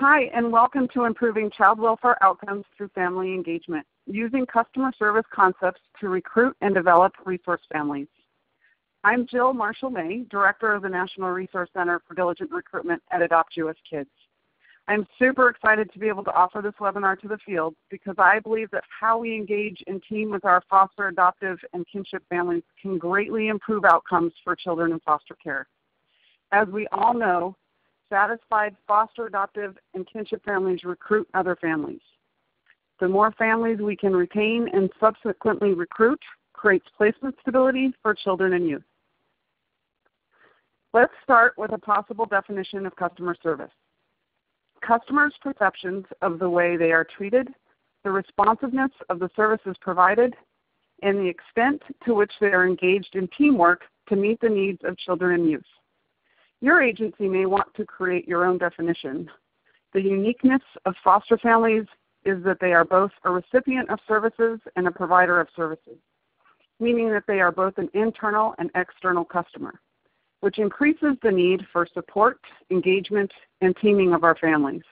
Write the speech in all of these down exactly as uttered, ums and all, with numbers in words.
Hi, and welcome to Improving Child Welfare Outcomes Through Family Engagement, using customer service concepts to recruit and develop resource families. I'm Jill Marshall-May, Director of the National Resource Center for Diligent Recruitment at AdoptUSKids. I'm super excited to be able to offer this webinar to the field because I believe that how we engage and team with our foster, adoptive, and kinship families can greatly improve outcomes for children in foster care. As we all know, satisfied foster, adoptive, and kinship families recruit other families. The more families we can retain and subsequently recruit creates placement stability for children and youth. Let's start with a possible definition of customer service. Customers' perceptions of the way they are treated, the responsiveness of the services provided, and the extent to which they are engaged in teamwork to meet the needs of children and youth. Your agency may want to create your own definition. The uniqueness of foster families is that they are both a recipient of services and a provider of services, meaning that they are both an internal and external customer, which increases the need for support, engagement, and teaming of our families.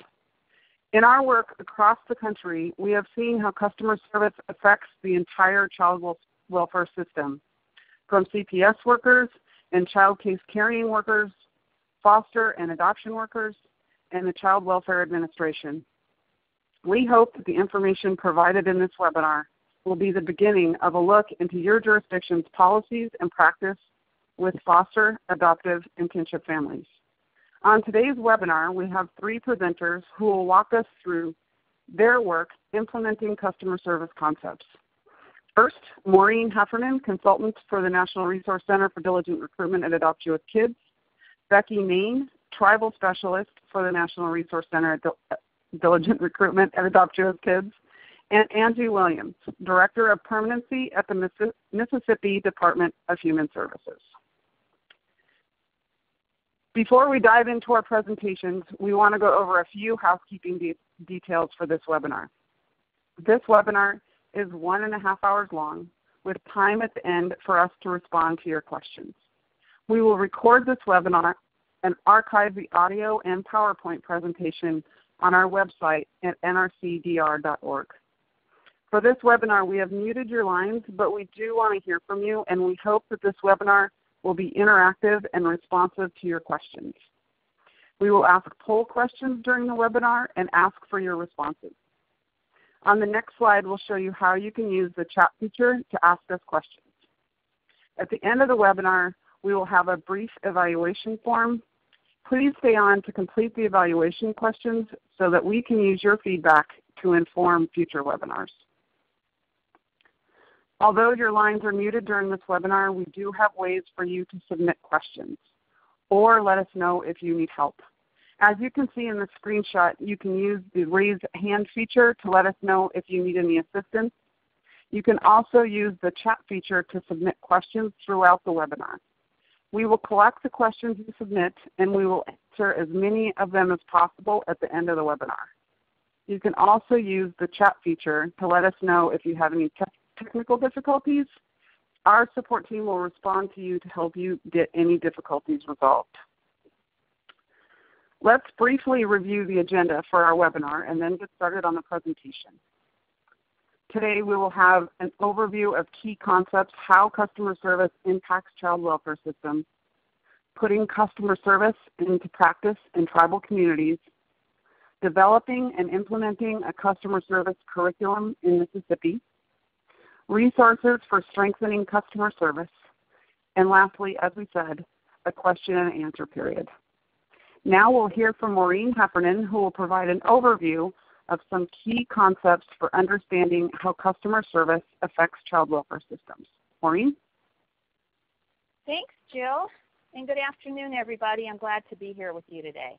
In our work across the country, we have seen how customer service affects the entire child welfare system, from C P S workers and child case carrying workers, foster and adoption workers, and the Child Welfare Administration. We hope that the information provided in this webinar will be the beginning of a look into your jurisdiction's policies and practice with foster, adoptive, and kinship families. On today's webinar, we have three presenters who will walk us through their work implementing customer service concepts. First, Maureen Heffernan, consultant for the National Resource Center for Diligent Recruitment at AdoptUSKids. Becky Maine, Tribal Specialist for the National Resource Center at Dil Diligent Recruitment at AdoptUSKids, and Angie Williams, Director of Permanency at the Missi Mississippi Department of Human Services. Before we dive into our presentations, we want to go over a few housekeeping de details for this webinar. This webinar is one and a half hours long, with time at the end for us to respond to your questions. We will record this webinar and archive the audio and PowerPoint presentation on our website at N R C D R dot org. For this webinar, we have muted your lines, but we do want to hear from you, and we hope that this webinar will be interactive and responsive to your questions. We will ask poll questions during the webinar and ask for your responses. On the next slide, we'll show you how you can use the chat feature to ask us questions. At the end of the webinar, we will have a brief evaluation form. Please stay on to complete the evaluation questions so that we can use your feedback to inform future webinars. Although your lines are muted during this webinar, we do have ways for you to submit questions or let us know if you need help. As you can see in the screenshot, you can use the raise hand feature to let us know if you need any assistance. You can also use the chat feature to submit questions throughout the webinar. We will collect the questions you submit, and we will answer as many of them as possible at the end of the webinar. You can also use the chat feature to let us know if you have any te technical difficulties. Our support team will respond to you to help you get any difficulties resolved. Let's briefly review the agenda for our webinar and then get started on the presentation. Today we will have an overview of key concepts, how customer service impacts child welfare systems, putting customer service into practice in tribal communities, developing and implementing a customer service curriculum in Mississippi, resources for strengthening customer service, and lastly, as we said, a question and answer period. Now we'll hear from Maureen Heffernan, who will provide an overview of some key concepts for understanding how customer service affects child welfare systems. Maureen? Thanks, Jill, and good afternoon, everybody. I'm glad to be here with you today.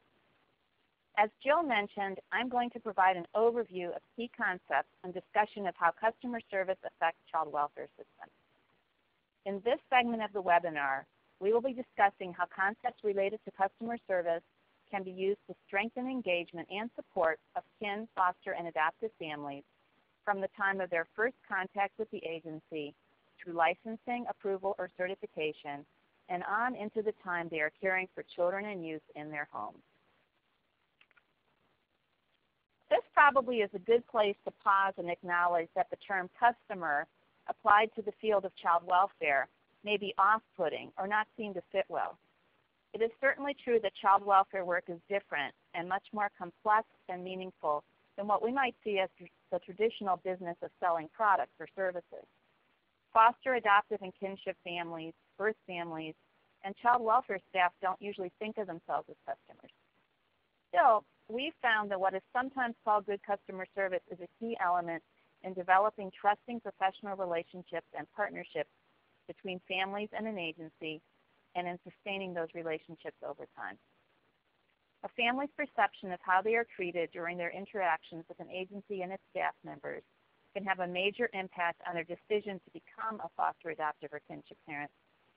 As Jill mentioned, I'm going to provide an overview of key concepts and discussion of how customer service affects child welfare systems. In this segment of the webinar, we will be discussing how concepts related to customer service can be used to strengthen engagement and support of kin, foster, and adoptive families from the time of their first contact with the agency through licensing, approval, or certification, and on into the time they are caring for children and youth in their homes. probably is a good place to pause and acknowledge that the term customer applied to the field of child welfare may be off-putting or not seen to fit well. It is certainly true that child welfare work is different and much more complex and meaningful than what we might see as the traditional business of selling products or services. Foster, adoptive, and kinship families, birth families, and child welfare staff don't usually think of themselves as customers. Still, we've found that what is sometimes called good customer service is a key element in developing trusting professional relationships and partnerships between families and an agency, and in sustaining those relationships over time. A family's perception of how they are treated during their interactions with an agency and its staff members can have a major impact on their decision to become a foster, adoptive, or kinship parent,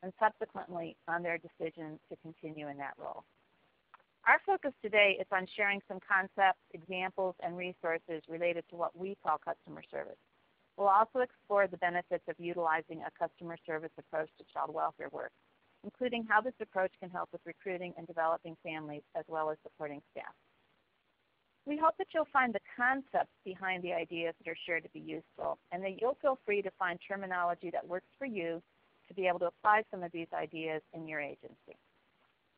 and subsequently on their decision to continue in that role. Our focus today is on sharing some concepts, examples, and resources related to what we call customer service. We'll also explore the benefits of utilizing a customer service approach to child welfare work, including how this approach can help with recruiting and developing families as well as supporting staff. We hope that you'll find the concepts behind the ideas that are shared to be useful, and that you'll feel free to find terminology that works for you to be able to apply some of these ideas in your agency.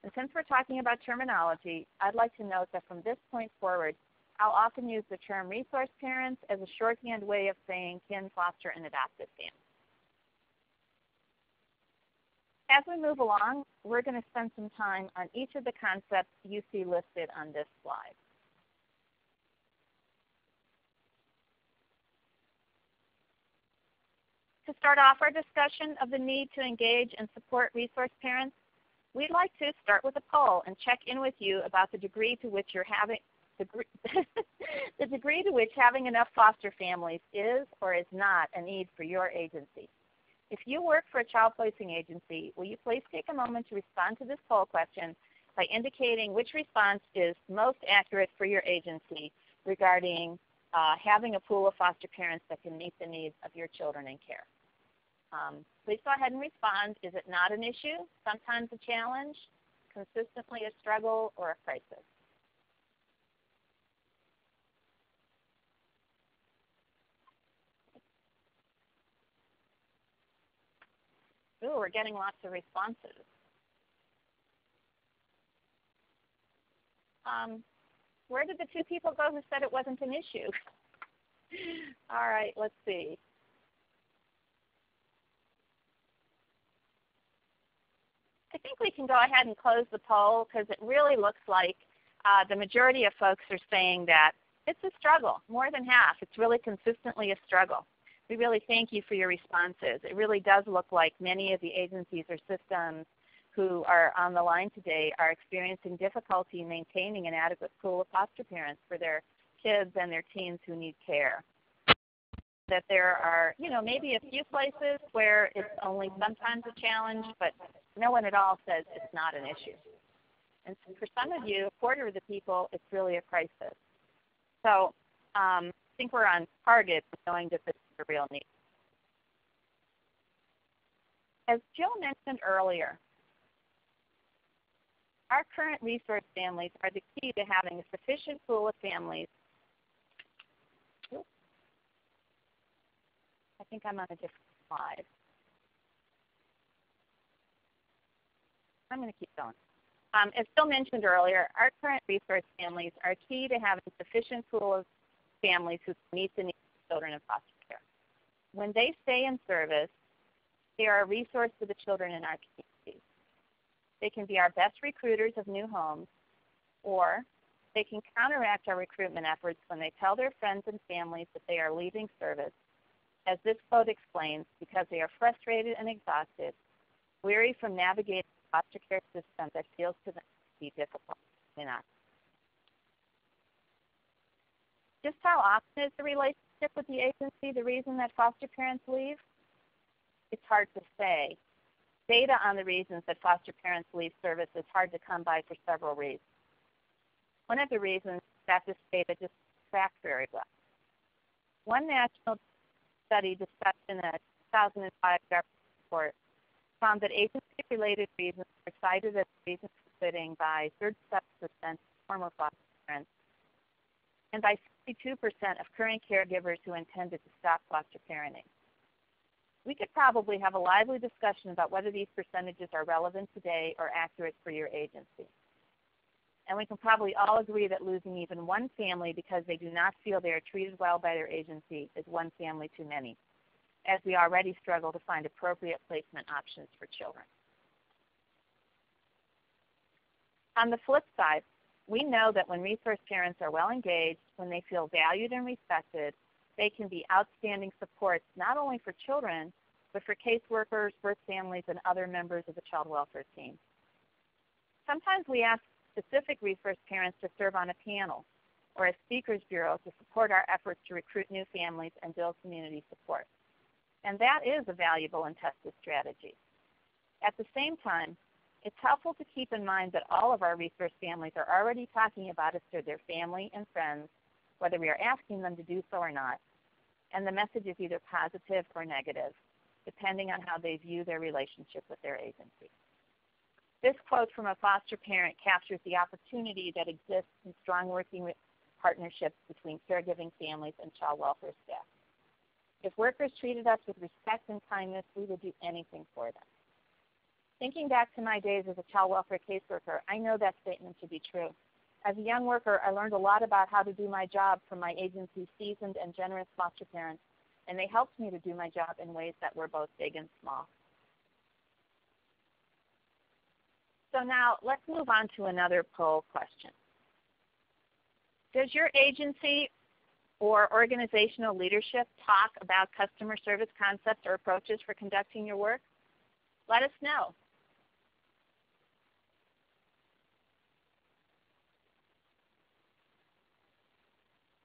And since we're talking about terminology, I'd like to note that from this point forward, I'll often use the term resource parents as a shorthand way of saying kin, foster, and adoptive families. As we move along, we're going to spend some time on each of the concepts you see listed on this slide. To start off our discussion of the need to engage and support resource parents, we'd like to start with a poll and check in with you about the degree to which you're having the degree to which having enough foster families is or is not a need for your agency. If you work for a child placing agency, will you please take a moment to respond to this poll question by indicating which response is most accurate for your agency regarding uh, having a pool of foster parents that can meet the needs of your children in care. Um, please go ahead and respond. Is it not an issue, sometimes a challenge, consistently a struggle, or a crisis? Ooh, we're getting lots of responses. Um, where did the two people go who said it wasn't an issue? All right, let's see. I think we can go ahead and close the poll because it really looks like uh, the majority of folks are saying that it's a struggle, more than half. It's really consistently a struggle. We really thank you for your responses. It really does look like many of the agencies or systems who are on the line today are experiencing difficulty maintaining an adequate pool of foster parents for their kids and their teens who need care. That there are, you know, maybe a few places where it's only sometimes a challenge, but no one at all says it's not an issue. And so for some of you, a quarter of the people, it's really a crisis. So um, I think we're on target knowing that this is a real need. As Jill mentioned earlier, our current resource families are the key to having a sufficient pool of families. I think I'm on a different slide. I'm going to keep going. Um, as Jill mentioned earlier, our current resource families are key to having a sufficient pool of families who meet the needs of children in foster care. When they stay in service, they are a resource to the children in our communities. They can be our best recruiters of new homes, or they can counteract our recruitment efforts when they tell their friends and families that they are leaving service. As this quote explains, because they are frustrated and exhausted, weary from navigating a foster care system that feels to them to be difficult enough. Just how often is the relationship with the agency the reason that foster parents leave? It's hard to say. Data on the reasons that foster parents leave service is hard to come by for several reasons. One of the reasons is that this data just tracks very well. One national study discussed in a two thousand five government report found that agency-related reasons were cited as reasons for quitting by thirty-seven percent of former foster parents, and by sixty-two percent of current caregivers who intended to stop foster parenting. We could probably have a lively discussion about whether these percentages are relevant today or accurate for your agency. And we can probably all agree that losing even one family because they do not feel they are treated well by their agency is one family too many, as we already struggle to find appropriate placement options for children. On the flip side, we know that when resource parents are well engaged, when they feel valued and respected, they can be outstanding supports not only for children, but for caseworkers, birth families, and other members of the child welfare team. Sometimes we ask specific resource parents to serve on a panel or a speakers bureau to support our efforts to recruit new families and build community support. And that is a valuable and tested strategy. At the same time, it's helpful to keep in mind that all of our resource families are already talking about us to their family and friends, whether we are asking them to do so or not, and the message is either positive or negative, depending on how they view their relationship with their agency. This quote from a foster parent captures the opportunity that exists in strong working partnerships between caregiving families and child welfare staff. If workers treated us with respect and kindness, we would do anything for them. Thinking back to my days as a child welfare caseworker, I know that statement to be true. As a young worker, I learned a lot about how to do my job from my agency's seasoned and generous foster parents, and they helped me to do my job in ways that were both big and small. So now let's move on to another poll question. Does your agency or organizational leadership talk about customer service concepts or approaches for conducting your work? Let us know.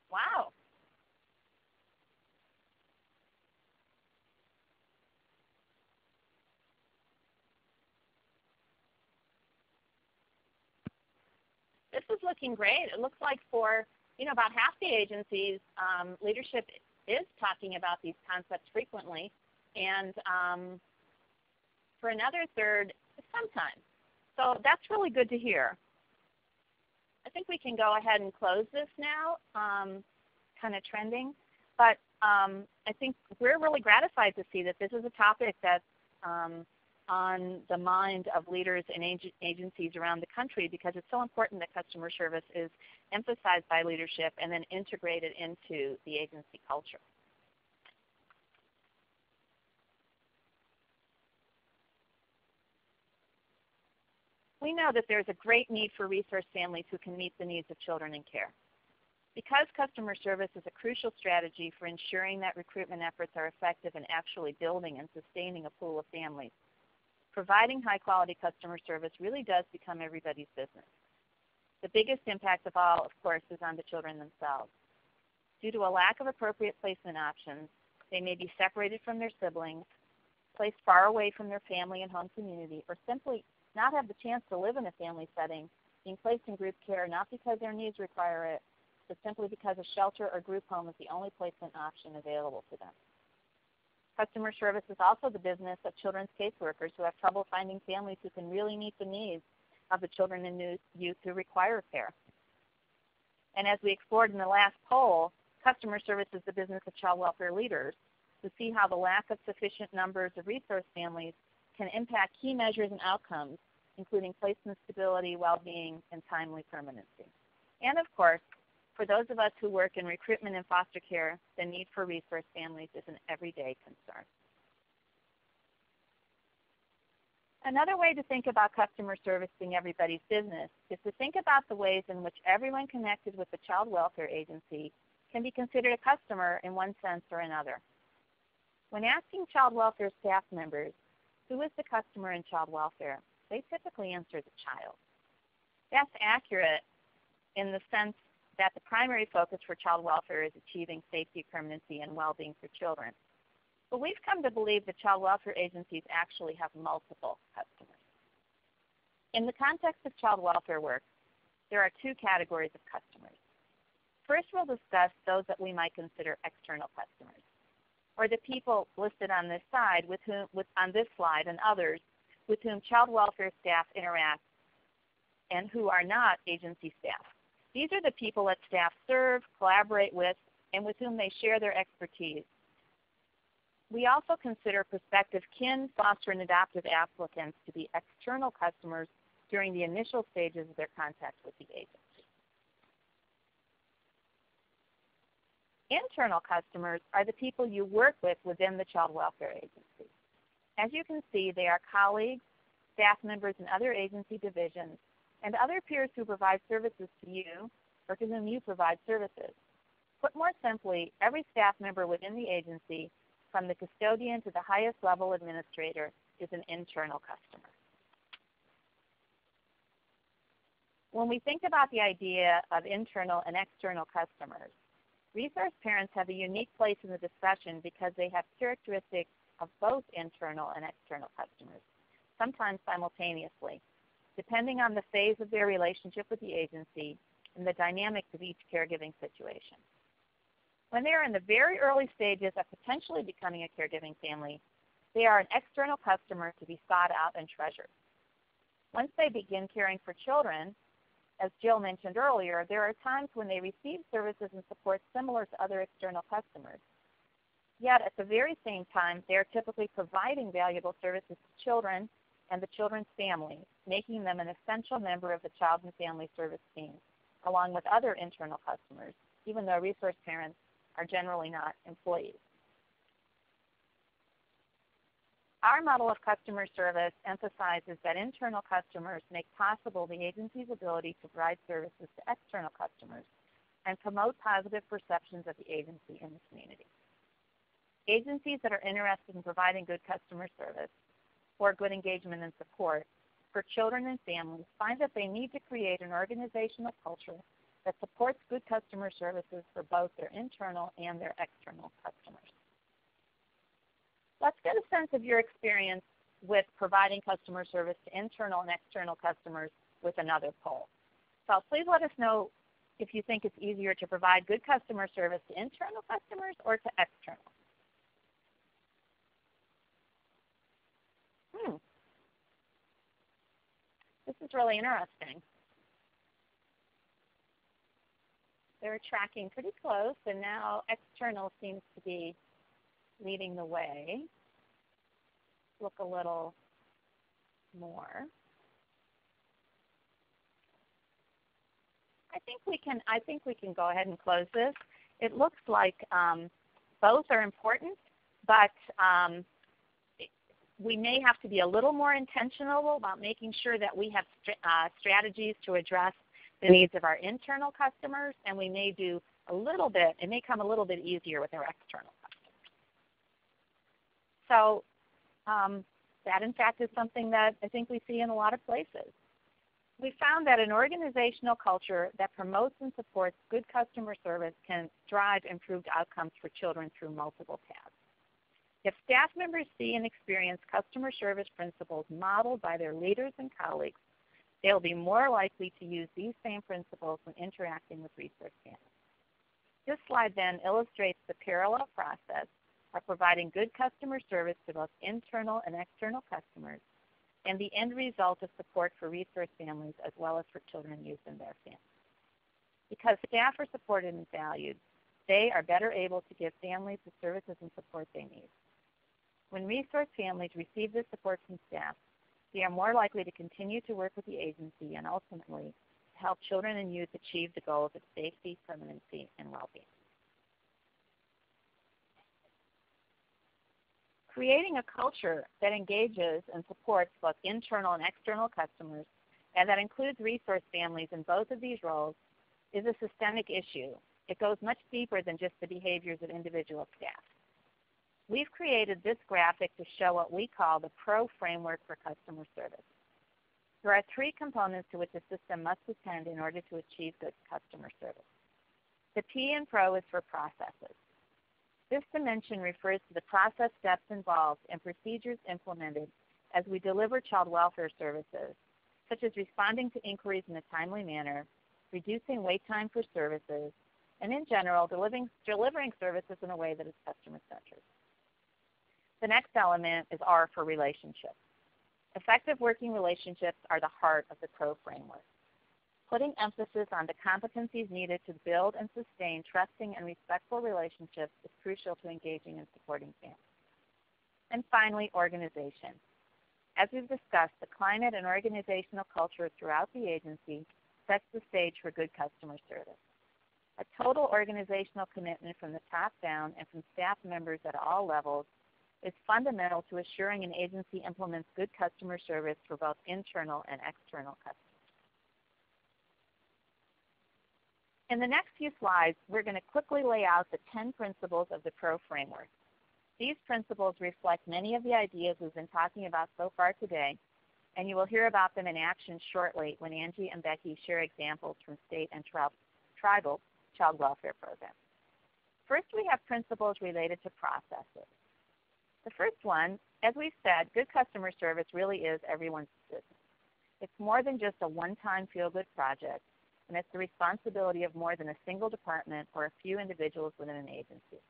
Wow. This is looking great. It looks like for, you know, about half the agencies, um, leadership is talking about these concepts frequently, and um, for another third, sometimes. So that's really good to hear. I think we can go ahead and close this now, um, kind of trending. But um, I think we're really gratified to see that this is a topic that's um, on the mind of leaders and ag agencies around the country, because it's so important that customer service is emphasized by leadership and then integrated into the agency culture. We know that there's a great need for resource families who can meet the needs of children in care. Because customer service is a crucial strategy for ensuring that recruitment efforts are effective in actually building and sustaining a pool of families, providing high-quality customer service really does become everybody's business. The biggest impact of all, of course, is on the children themselves. Due to a lack of appropriate placement options, they may be separated from their siblings, placed far away from their family and home community, or simply not have the chance to live in a family setting, being placed in group care not because their needs require it, but simply because a shelter or group home is the only placement option available to them. Customer service is also the business of children's caseworkers who have trouble finding families who can really meet the needs of the children and youth who require care. And as we explored in the last poll, customer service is the business of child welfare leaders to see how the lack of sufficient numbers of resource families can impact key measures and outcomes, including placement stability, well-being, and timely permanency. And of course, for those of us who work in recruitment and foster care, the need for resource families is an everyday concern. Another way to think about customer service being everybody's business is to think about the ways in which everyone connected with the child welfare agency can be considered a customer in one sense or another. When asking child welfare staff members, who is the customer in child welfare, they typically answer the child. That's accurate in the sense that the primary focus for child welfare is achieving safety, permanency, and well-being for children. But we've come to believe that child welfare agencies actually have multiple customers. In the context of child welfare work, there are two categories of customers. First, we'll discuss those that we might consider external customers, or the people listed on this side with whom, with, on this slide and others with whom child welfare staff interact and who are not agency staff. These are the people that staff serve, collaborate with, and with whom they share their expertise. We also consider prospective kin, foster, and adoptive applicants to be external customers during the initial stages of their contact with the agency. Internal customers are the people you work with within the Child Welfare Agency. As you can see, they are colleagues, staff members in other agency divisions, and other peers who provide services to you or to whom you provide services. Put more simply, every staff member within the agency, from the custodian to the highest level administrator, is an internal customer. When we think about the idea of internal and external customers, resource parents have a unique place in the discussion because they have characteristics of both internal and external customers, sometimes simultaneously, depending on the phase of their relationship with the agency and the dynamics of each caregiving situation. When they are in the very early stages of potentially becoming a caregiving family, they are an external customer to be sought out and treasured. Once they begin caring for children, as Jill mentioned earlier, there are times when they receive services and support similar to other external customers. Yet at the very same time, they are typically providing valuable services to children and the children's family, making them an essential member of the Child and Family Service team, along with other internal customers, even though resource parents are generally not employees. Our model of customer service emphasizes that internal customers make possible the agency's ability to provide services to external customers and promote positive perceptions of the agency in the community. Agencies that are interested in providing good customer service or good engagement and support for children and families find that they need to create an organizational culture that supports good customer services for both their internal and their external customers. Let's get a sense of your experience with providing customer service to internal and external customers with another poll. So please let us know if you think it's easier to provide good customer service to internal customers or to external. Hmm. This is really interesting. They're tracking pretty close, and now external seems to be leading the way. Look a little more. I think we can. I think we can go ahead and close this. It looks like um, both are important, but um, we may have to be a little more intentional about making sure that we have uh, strategies to address the needs of our internal customers, and we may do a little bit, it may come a little bit easier with our external customers. So um, that in fact is something that I think we see in a lot of places. We found that an organizational culture that promotes and supports good customer service can drive improved outcomes for children through multiple paths. If staff members see and experience customer service principles modeled by their leaders and colleagues, they will be more likely to use these same principles when interacting with resource families. This slide then illustrates the parallel process of providing good customer service to both internal and external customers and the end result of support for resource families as well as for children and youth and their families. Because staff are supported and valued, they are better able to give families the services and support they need. When resource families receive this support from staff, they are more likely to continue to work with the agency and ultimately to help children and youth achieve the goals of safety, permanency, and well-being. Creating a culture that engages and supports both internal and external customers and that includes resource families in both of these roles is a systemic issue. It goes much deeper than just the behaviors of individual staff. We've created this graphic to show what we call the PRO framework for customer service. There are three components to which a system must attend in order to achieve good customer service. The P in PRO is for processes. This dimension refers to the process steps involved and procedures implemented as we deliver child welfare services, such as responding to inquiries in a timely manner, reducing wait time for services, and in general, delivering, delivering services in a way that is customer-centered. The next element is R for relationships. Effective working relationships are the heart of the PRO framework. putting emphasis on the competencies needed to build and sustain trusting and respectful relationships is crucial to engaging and supporting families. And finally, organization. As we've discussed, the climate and organizational culture throughout the agency sets the stage for good customer service. A total organizational commitment from the top down and from staff members at all levels is fundamental to assuring an agency implements good customer service for both internal and external customers. In the next few slides, we're going to quickly lay out the ten principles of the PRO framework. These principles reflect many of the ideas we've been talking about so far today, and you will hear about them in action shortly when Angie and Becky share examples from state and tri tribal child welfare programs. First, we have principles related to processes. The first one, as we've said, good customer service really is everyone's business. It's more than just a one-time feel-good project, and it's the responsibility of more than a single department or a few individuals within an agency.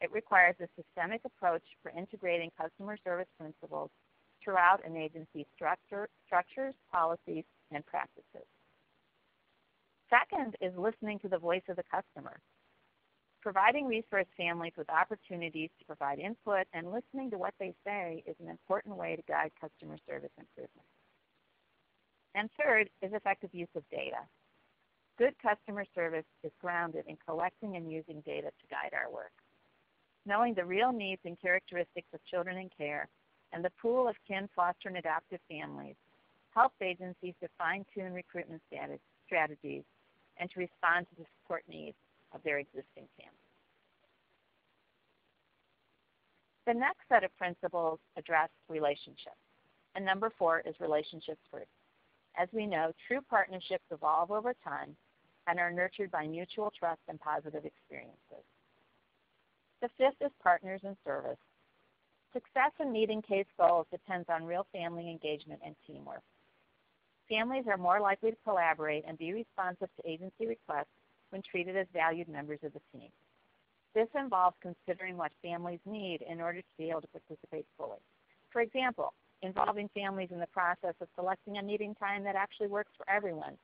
It requires a systemic approach for integrating customer service principles throughout an agency's structure, structures, policies, and practices. Second is listening to the voice of the customer. Providing resource families with opportunities to provide input and listening to what they say is an important way to guide customer service improvement. And third is effective use of data. Good customer service is grounded in collecting and using data to guide our work. Knowing the real needs and characteristics of children in care and the pool of kin, foster, and adoptive families helps agencies to fine-tune recruitment strategies and to respond to the support needs of their existing families. The next set of principles address relationships, and number four is relationships first. As we know, true partnerships evolve over time and are nurtured by mutual trust and positive experiences. The fifth is partners in service. Success in meeting case goals depends on real family engagement and teamwork. Families are more likely to collaborate and be responsive to agency requests when treated as valued members of the team. This involves considering what families need in order to be able to participate fully. For example, involving families in the process of selecting a meeting time that actually works for everyone,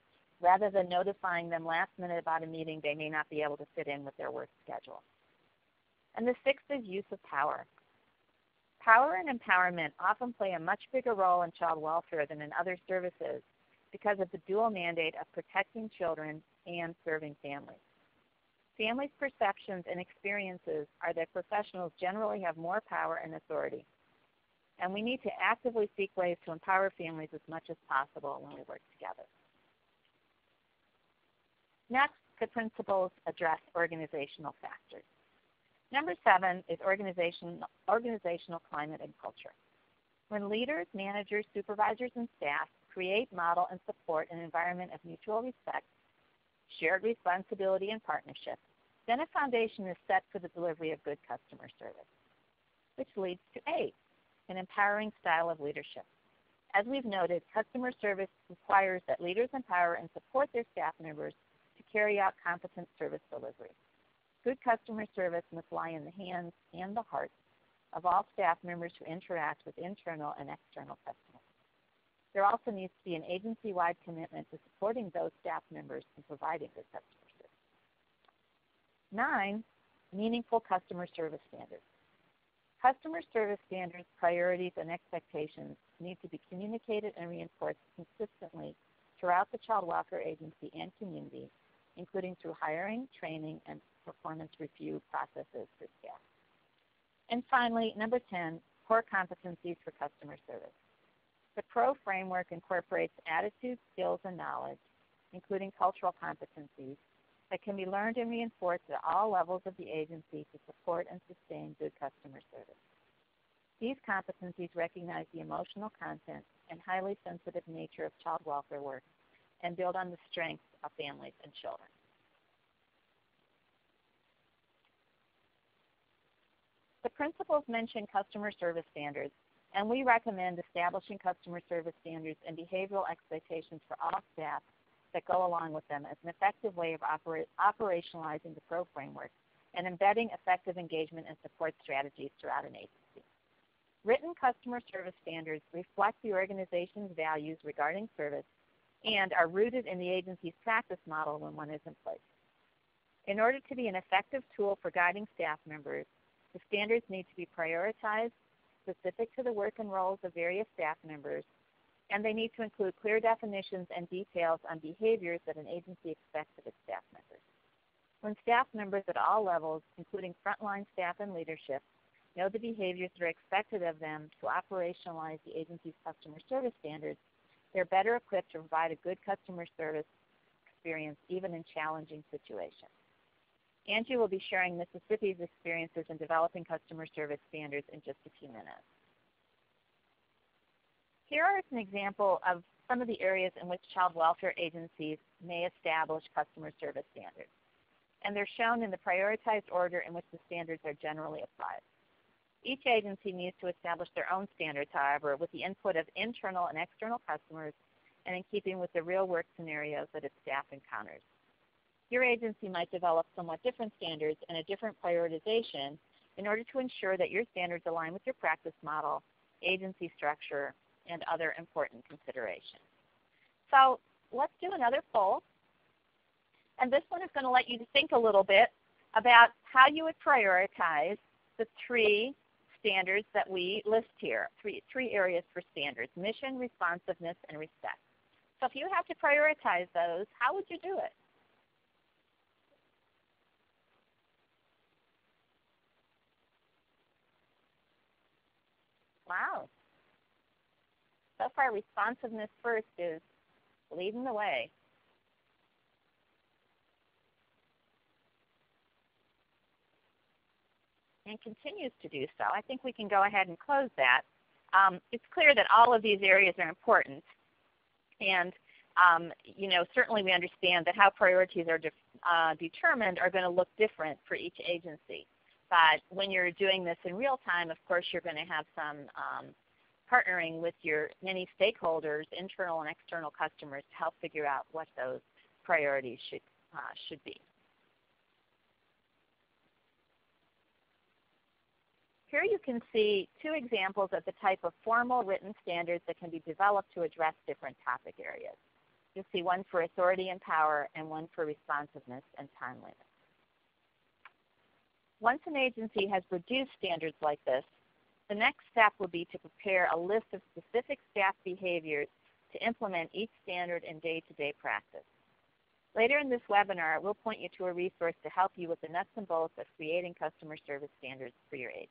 rather than notifying them last minute about a meeting they may not be able to fit in with their work schedule. And the sixth is use of power. Power and empowerment often play a much bigger role in child welfare than in other services because of the dual mandate of protecting children and serving families. Families' perceptions and experiences are that professionals generally have more power and authority, and we need to actively seek ways to empower families as much as possible when we work together. Next, the principles address organizational factors. Number seven is organization, organizational climate and culture. When leaders, managers, supervisors, and staff create, model, and support an environment of mutual respect, shared responsibility, and partnership, then a foundation is set for the delivery of good customer service, which leads to eight, an empowering style of leadership. As we've noted, customer service requires that leaders empower and support their staff members to carry out competent service delivery. Good customer service must lie in the hands and the hearts of all staff members who interact with internal and external customers. There also needs to be an agency-wide commitment to supporting those staff members and providing good customer service. Nine, meaningful customer service standards. Customer service standards, priorities, and expectations need to be communicated and reinforced consistently throughout the child welfare agency and community, including through hiring, training, and performance review processes for staff. And finally, number ten, core competencies for customer service. The PRO framework incorporates attitudes, skills, and knowledge, including cultural competencies, that can be learned and reinforced at all levels of the agency to support and sustain good customer service. These competencies recognize the emotional content and highly sensitive nature of child welfare work and build on the strengths of families and children. The principles mention customer service standards, and we recommend establishing customer service standards and behavioral expectations for all staff that go along with them as an effective way of operate, operationalizing the PRO framework and embedding effective engagement and support strategies throughout an agency. Written customer service standards reflect the organization's values regarding service and are rooted in the agency's practice model when one is in place. In order to be an effective tool for guiding staff members, the standards need to be prioritized, specific to the work and roles of various staff members, and they need to include clear definitions and details on behaviors that an agency expects of its staff members. When staff members at all levels, including frontline staff and leadership, know the behaviors that are expected of them to operationalize the agency's customer service standards, they're better equipped to provide a good customer service experience even in challenging situations. Angie will be sharing Mississippi's experiences in developing customer service standards in just a few minutes. Here is an example of some of the areas in which child welfare agencies may establish customer service standards, and they're shown in the prioritized order in which the standards are generally applied. Each agency needs to establish their own standards, however, with the input of internal and external customers and in keeping with the real work scenarios that its staff encounters. Your agency might develop somewhat different standards and a different prioritization in order to ensure that your standards align with your practice model, agency structure, and other important considerations. So let's do another poll. And this one is going to let you think a little bit about how you would prioritize the three standards that we list here, three, three areas for standards: mission, responsiveness, and respect. So if you have to prioritize those, how would you do it? Wow. So far, responsiveness first is leading the way. And continues to do so. I think we can go ahead and close that. Um, it's clear that all of these areas are important, and um, you know, certainly we understand that how priorities are de uh, determined are going to look different for each agency. But when you're doing this in real time, of course, you're going to have some um, partnering with your many stakeholders, internal and external customers, to help figure out what those priorities should uh, should be. Here you can see two examples of the type of formal written standards that can be developed to address different topic areas. You'll see one for authority and power and one for responsiveness and timeliness. Once an agency has produced standards like this, the next step will be to prepare a list of specific staff behaviors to implement each standard in day-to-day practice. Later in this webinar, we'll point you to a resource to help you with the nuts and bolts of creating customer service standards for your agency.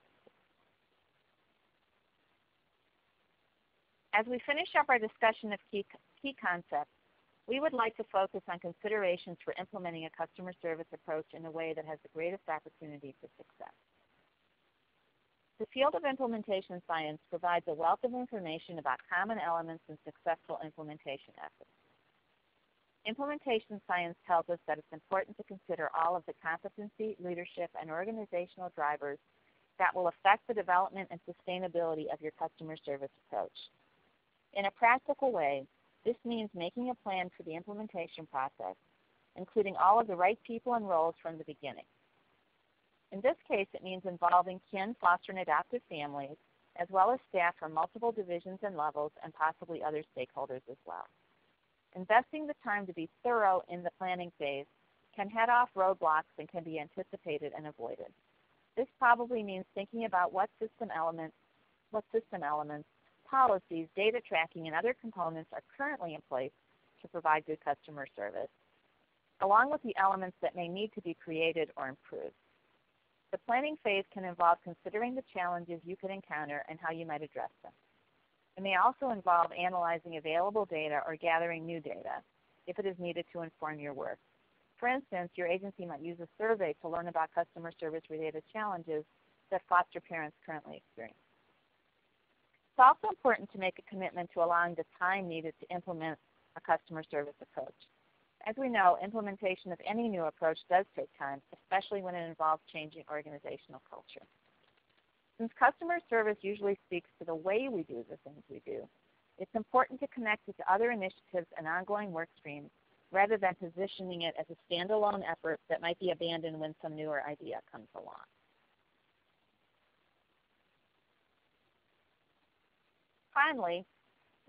As we finish up our discussion of key, key concepts, we would like to focus on considerations for implementing a customer service approach in a way that has the greatest opportunity for success. The field of implementation science provides a wealth of information about common elements in successful implementation efforts. Implementation science tells us that it's important to consider all of the competency, leadership, and organizational drivers that will affect the development and sustainability of your customer service approach. In a practical way, this means making a plan for the implementation process, including all of the right people and roles from the beginning. In this case, it means involving kin, foster, and adoptive families, as well as staff from multiple divisions and levels, and possibly other stakeholders as well. Investing the time to be thorough in the planning phase can head off roadblocks and can be anticipated and avoided. This probably means thinking about what system elements, what system elements, policies, data tracking, and other components are currently in place to provide good customer service, along with the elements that may need to be created or improved. The planning phase can involve considering the challenges you could encounter and how you might address them. It may also involve analyzing available data or gathering new data if it is needed to inform your work. For instance, your agency might use a survey to learn about customer service-related challenges that foster parents currently experience. It's also important to make a commitment to allowing the time needed to implement a customer service approach. As we know, implementation of any new approach does take time, especially when it involves changing organizational culture. Since customer service usually speaks to the way we do the things we do, it's important to connect it to other initiatives and ongoing work streams rather than positioning it as a standalone effort that might be abandoned when some newer idea comes along. Finally,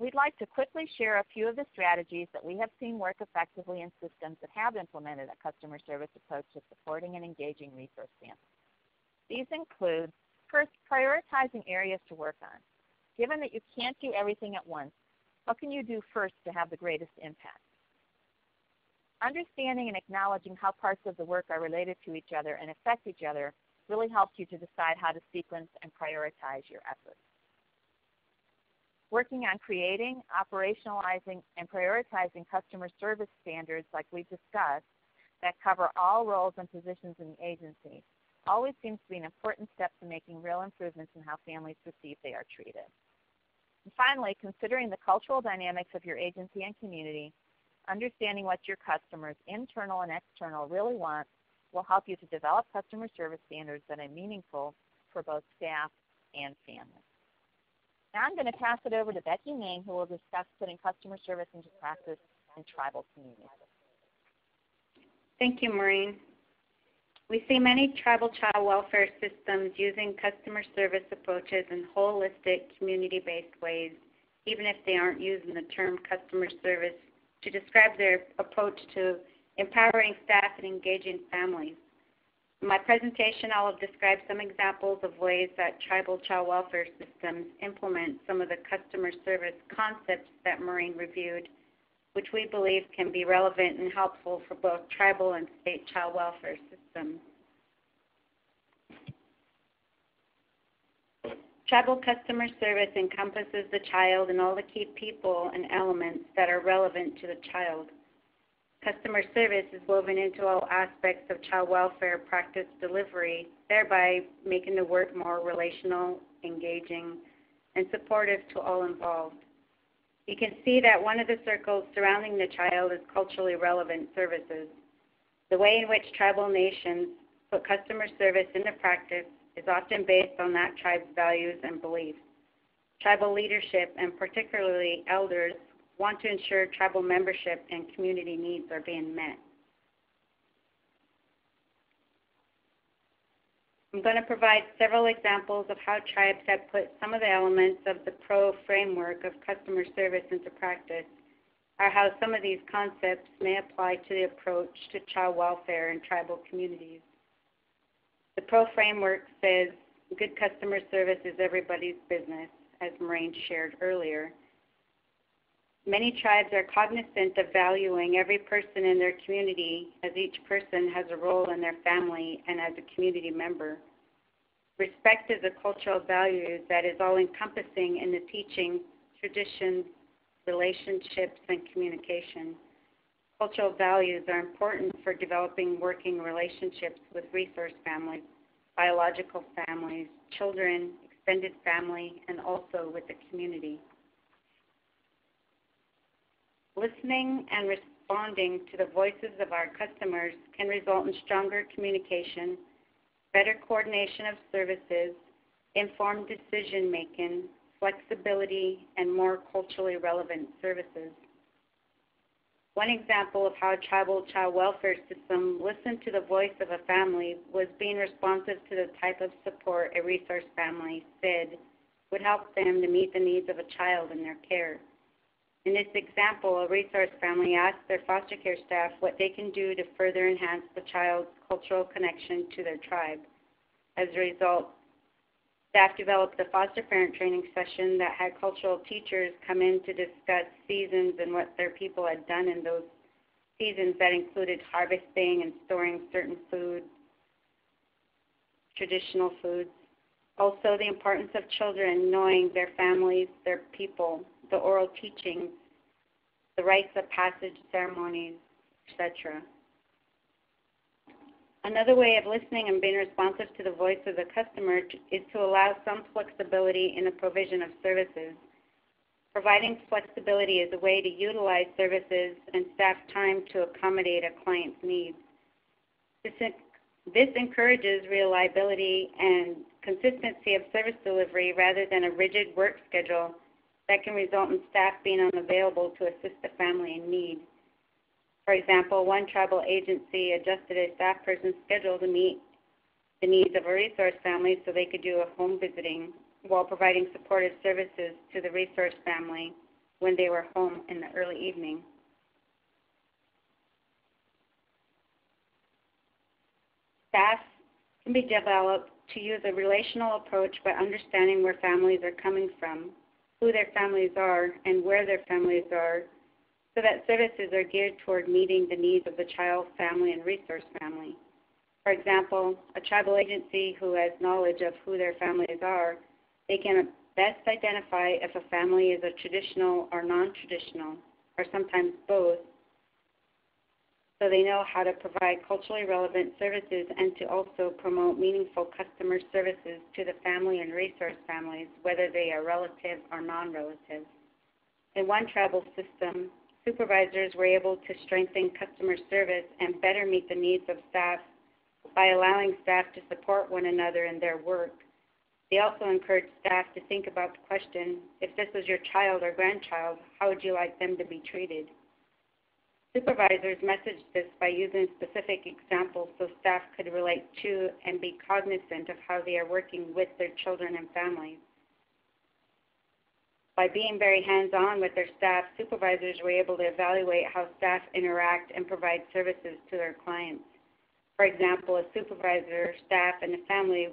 We'd like to quickly share a few of the strategies that we have seen work effectively in systems that have implemented a customer service approach to supporting and engaging resource families. These include, first, prioritizing areas to work on. Given that you can't do everything at once, what can you do first to have the greatest impact? Understanding and acknowledging how parts of the work are related to each other and affect each other really helps you to decide how to sequence and prioritize your efforts. Working on creating, operationalizing, and prioritizing customer service standards like we've discussed that cover all roles and positions in the agency always seems to be an important step to making real improvements in how families perceive they are treated. And finally, considering the cultural dynamics of your agency and community, understanding what your customers, internal and external, really want will help you to develop customer service standards that are meaningful for both staff and families. Now I'm going to pass it over to Becky Maine, who will discuss putting customer service into practice in tribal communities. Thank you, Maureen. We see many tribal child welfare systems using customer service approaches in holistic, community-based ways, even if they aren't using the term customer service to describe their approach to empowering staff and engaging families. In my presentation, I'll describe some examples of ways that tribal child welfare systems implement some of the customer service concepts that Maureen reviewed, which we believe can be relevant and helpful for both tribal and state child welfare systems. Tribal customer service encompasses the child and all the key people and elements that are relevant to the child. Customer service is woven into all aspects of child welfare practice delivery, thereby making the work more relational, engaging, and supportive to all involved. You can see that one of the circles surrounding the child is culturally relevant services. The way in which tribal nations put customer service into practice is often based on that tribe's values and beliefs. Tribal leadership, and particularly elders, want to ensure tribal membership and community needs are being met. I'm going to provide several examples of how tribes have put some of the elements of the PRO framework of customer service into practice, or how some of these concepts may apply to the approach to child welfare in tribal communities. The PRO framework says good customer service is everybody's business, as Maureen shared earlier. Many tribes are cognizant of valuing every person in their community, as each person has a role in their family and as a community member. Respect is a cultural value that is all-encompassing in the teaching, traditions, relationships, and communication. Cultural values are important for developing working relationships with resource families, biological families, children, extended family, and also with the community. Listening and responding to the voices of our customers can result in stronger communication, better coordination of services, informed decision-making, flexibility, and more culturally relevant services. One example of how a tribal child welfare system listened to the voice of a family was being responsive to the type of support a resource family said would help them to meet the needs of a child in their care. In this example, a resource family asked their foster care staff what they can do to further enhance the child's cultural connection to their tribe. As a result, staff developed a foster parent training session that had cultural teachers come in to discuss seasons and what their people had done in those seasons that included harvesting and storing certain foods, traditional foods. Also, the importance of children knowing their families, their people, the oral teachings, the rites of passage ceremonies, et cetera. Another way of listening and being responsive to the voice of the customer is to allow some flexibility in the provision of services. Providing flexibility is a way to utilize services and staff time to accommodate a client's needs. This, this encourages reliability and consistency of service delivery rather than a rigid work schedule that can result in staff being unavailable to assist the family in need. For example, one tribal agency adjusted a staff person's schedule to meet the needs of a resource family so they could do a home visiting while providing supportive services to the resource family when they were home in the early evening. S A S can be developed to use a relational approach by understanding where families are coming from, who their families are, and where their families are, so that services are geared toward meeting the needs of the child, family, and resource family. For example, a tribal agency who has knowledge of who their families are, they can best identify if a family is a traditional or non-traditional, or sometimes both, so they know how to provide culturally relevant services and to also promote meaningful customer services to the family and resource families, whether they are relative or non-relative. In one tribal system, supervisors were able to strengthen customer service and better meet the needs of staff by allowing staff to support one another in their work. They also encouraged staff to think about the question, if this was your child or grandchild, how would you like them to be treated? Supervisors messaged this by using specific examples so staff could relate to and be cognizant of how they are working with their children and families. By being very hands-on with their staff, supervisors were able to evaluate how staff interact and provide services to their clients. For example, a supervisor, staff, and a family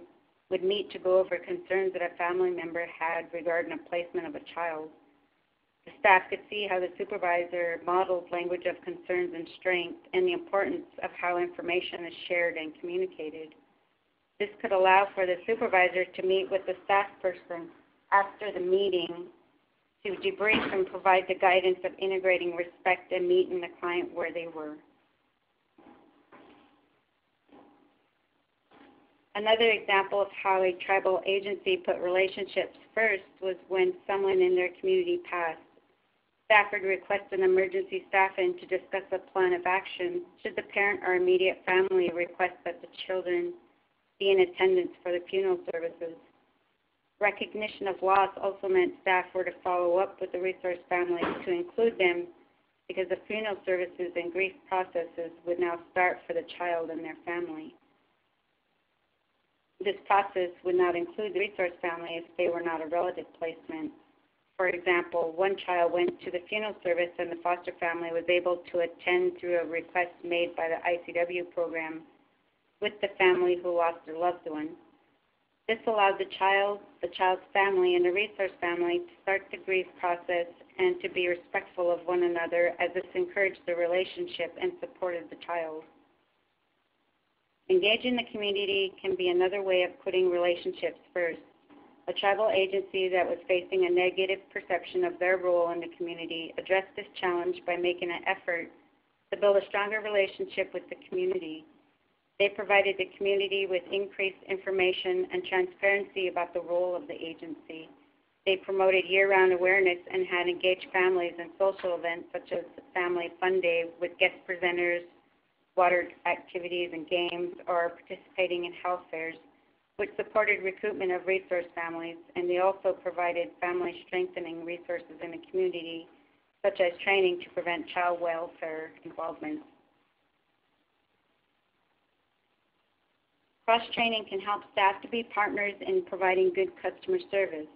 would meet to go over concerns that a family member had regarding the placement of a child. The staff could see how the supervisor modeled language of concerns and strength and the importance of how information is shared and communicated. This could allow for the supervisor to meet with the staff person after the meeting to debrief and provide the guidance of integrating respect and meeting the client where they were. Another example of how a tribal agency put relationships first was when someone in their community passed. Stafford requested an emergency staff-in to discuss a plan of action should the parent or immediate family request that the children be in attendance for the funeral services. Recognition of loss also meant staff were to follow up with the resource family to include them because the funeral services and grief processes would now start for the child and their family. This process would not include the resource family if they were not a relative placement. For example, one child went to the funeral service and the foster family was able to attend through a request made by the I C W program with the family who lost their loved one. This allowed the child, the child's family, and the resource family to start the grief process and to be respectful of one another, as this encouraged the relationship and supported the child. Engaging the community can be another way of putting relationships first. A tribal agency that was facing a negative perception of their role in the community addressed this challenge by making an effort to build a stronger relationship with the community. They provided the community with increased information and transparency about the role of the agency. They promoted year-round awareness and had engaged families in social events such as Family Fun Day with guest presenters, water activities and games, or participating in health fairs, which supported recruitment of resource families, and they also provided family strengthening resources in the community, such as training to prevent child welfare involvement. Cross-training can help staff to be partners in providing good customer service.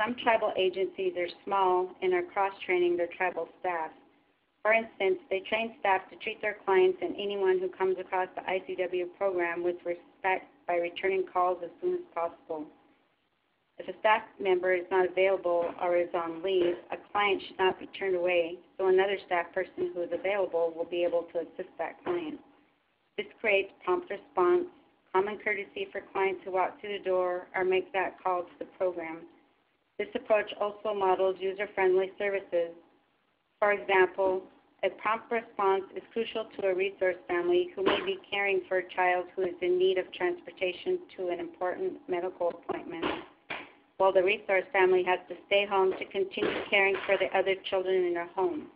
Some tribal agencies are small and are cross-training their tribal staff. For instance, they train staff to treat their clients and anyone who comes across the I C W program with respect by returning calls as soon as possible. If a staff member is not available or is on leave, a client should not be turned away, so another staff person who is available will be able to assist that client. This creates prompt response, common courtesy for clients who walk through the door or make that call to the program. This approach also models user-friendly services. For example, a prompt response is crucial to a resource family who may be caring for a child who is in need of transportation to an important medical appointment, while the resource family has to stay home to continue caring for the other children in their home.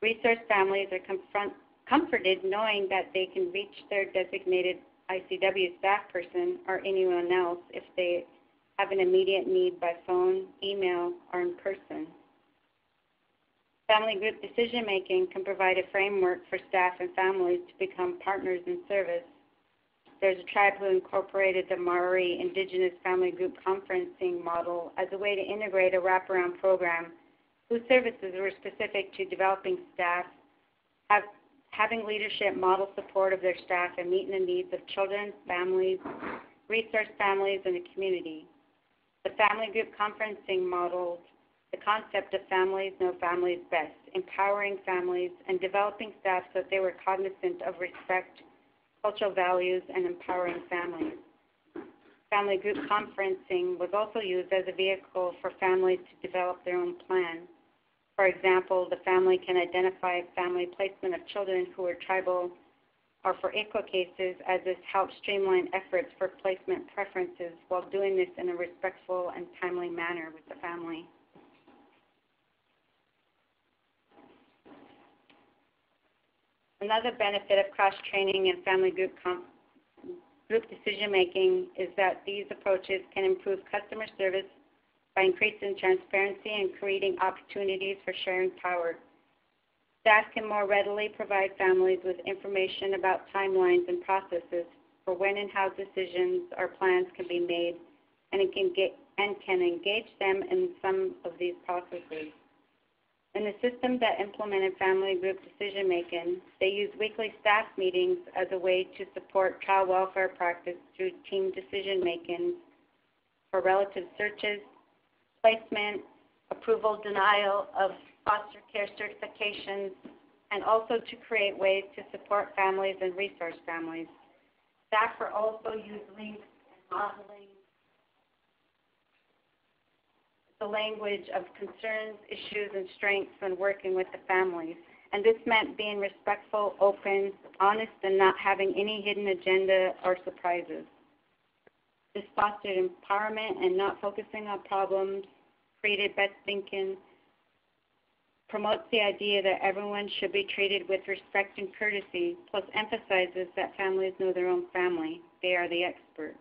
Resource families are confront, comforted knowing that they can reach their designated I C W staff person or anyone else if they have an immediate need by phone, email, or in person. Family group decision-making can provide a framework for staff and families to become partners in service. There's a tribe who incorporated the Maori Indigenous Family Group Conferencing model as a way to integrate a wraparound program whose services were specific to developing staff, have, having leadership model support of their staff, and meeting the needs of children, families, resource families, and the community. The family group conferencing models the concept of families know families best, empowering families, and developing staff so that they were cognizant of respect, cultural values, and empowering families. Family group conferencing was also used as a vehicle for families to develop their own plan. For example, the family can identify family placement of children who are tribal or for I C W A cases, as this helps streamline efforts for placement preferences while doing this in a respectful and timely manner with the family. Another benefit of cross-training and family group com- group decision-making is that these approaches can improve customer service by increasing transparency and creating opportunities for sharing power. Staff can more readily provide families with information about timelines and processes for when and how decisions or plans can be made, and it can get, and can engage them in some of these processes. In the system that implemented family group decision-making, they used weekly staff meetings as a way to support child welfare practice through team decision-making for relative searches, placement, approval, denial of foster care certifications, and also to create ways to support families and resource families. Staff were also used links and modeling the language of concerns, issues, and strengths when working with the families. And this meant being respectful, open, honest, and not having any hidden agenda or surprises. This fostered empowerment and not focusing on problems, created best thinking, promotes the idea that everyone should be treated with respect and courtesy, plus emphasizes that families know their own family. They are the expert.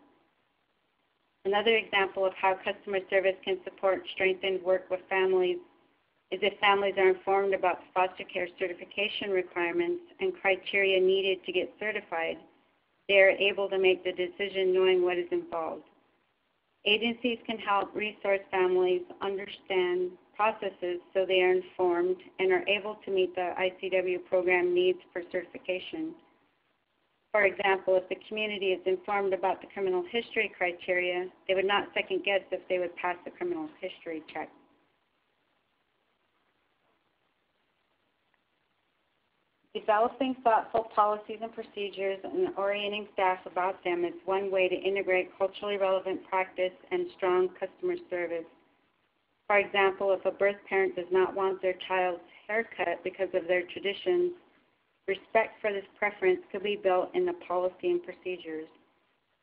Another example of how customer service can support strengthened work with families is if families are informed about foster care certification requirements and criteria needed to get certified, they are able to make the decision knowing what is involved. Agencies can help resource families understand processes so they are informed and are able to meet the I C W program needs for certification. For example, if the community is informed about the criminal history criteria, they would not second guess if they would pass the criminal history check. Developing thoughtful policies and procedures and orienting staff about them is one way to integrate culturally relevant practice and strong customer service. For example, if a birth parent does not want their child's haircut because of their traditions, respect for this preference could be built in the policy and procedures.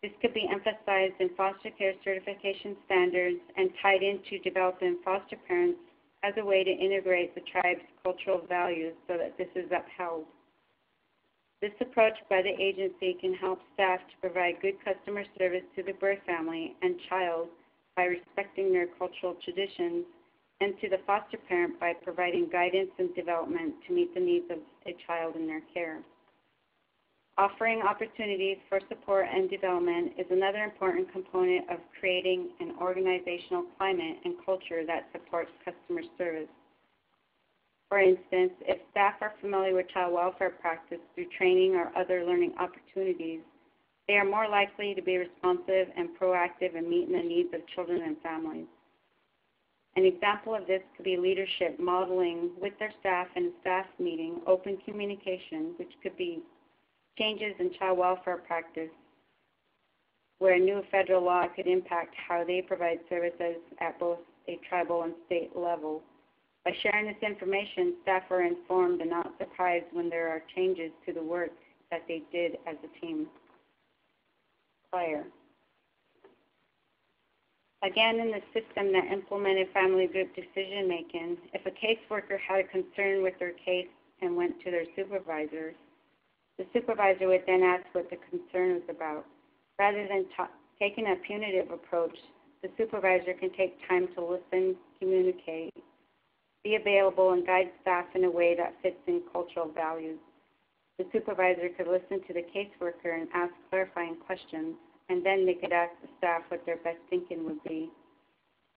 This could be emphasized in foster care certification standards and tied into developing foster parents as a way to integrate the tribe's cultural values so that this is upheld. This approach by the agency can help staff to provide good customer service to the birth family and child by respecting their cultural traditions, and to the foster parent by providing guidance and development to meet the needs of a child in their care. Offering opportunities for support and development is another important component of creating an organizational climate and culture that supports customer service. For instance, if staff are familiar with child welfare practice through training or other learning opportunities, they are more likely to be responsive and proactive in meeting the needs of children and families. An example of this could be leadership modeling with their staff in a staff meeting, open communication, which could be changes in child welfare practice, where a new federal law could impact how they provide services at both a tribal and state level. By sharing this information, staff are informed and not surprised when there are changes to the work that they did as a team prior. Again, in the system that implemented family group decision-making, if a caseworker had a concern with their case and went to their supervisor, the supervisor would then ask what the concern was about. Rather than ta- taking a punitive approach, the supervisor can take time to listen, communicate, be available, and guide staff in a way that fits in cultural values. The supervisor could listen to the caseworker and ask clarifying questions, and then they could ask the staff what their best thinking would be.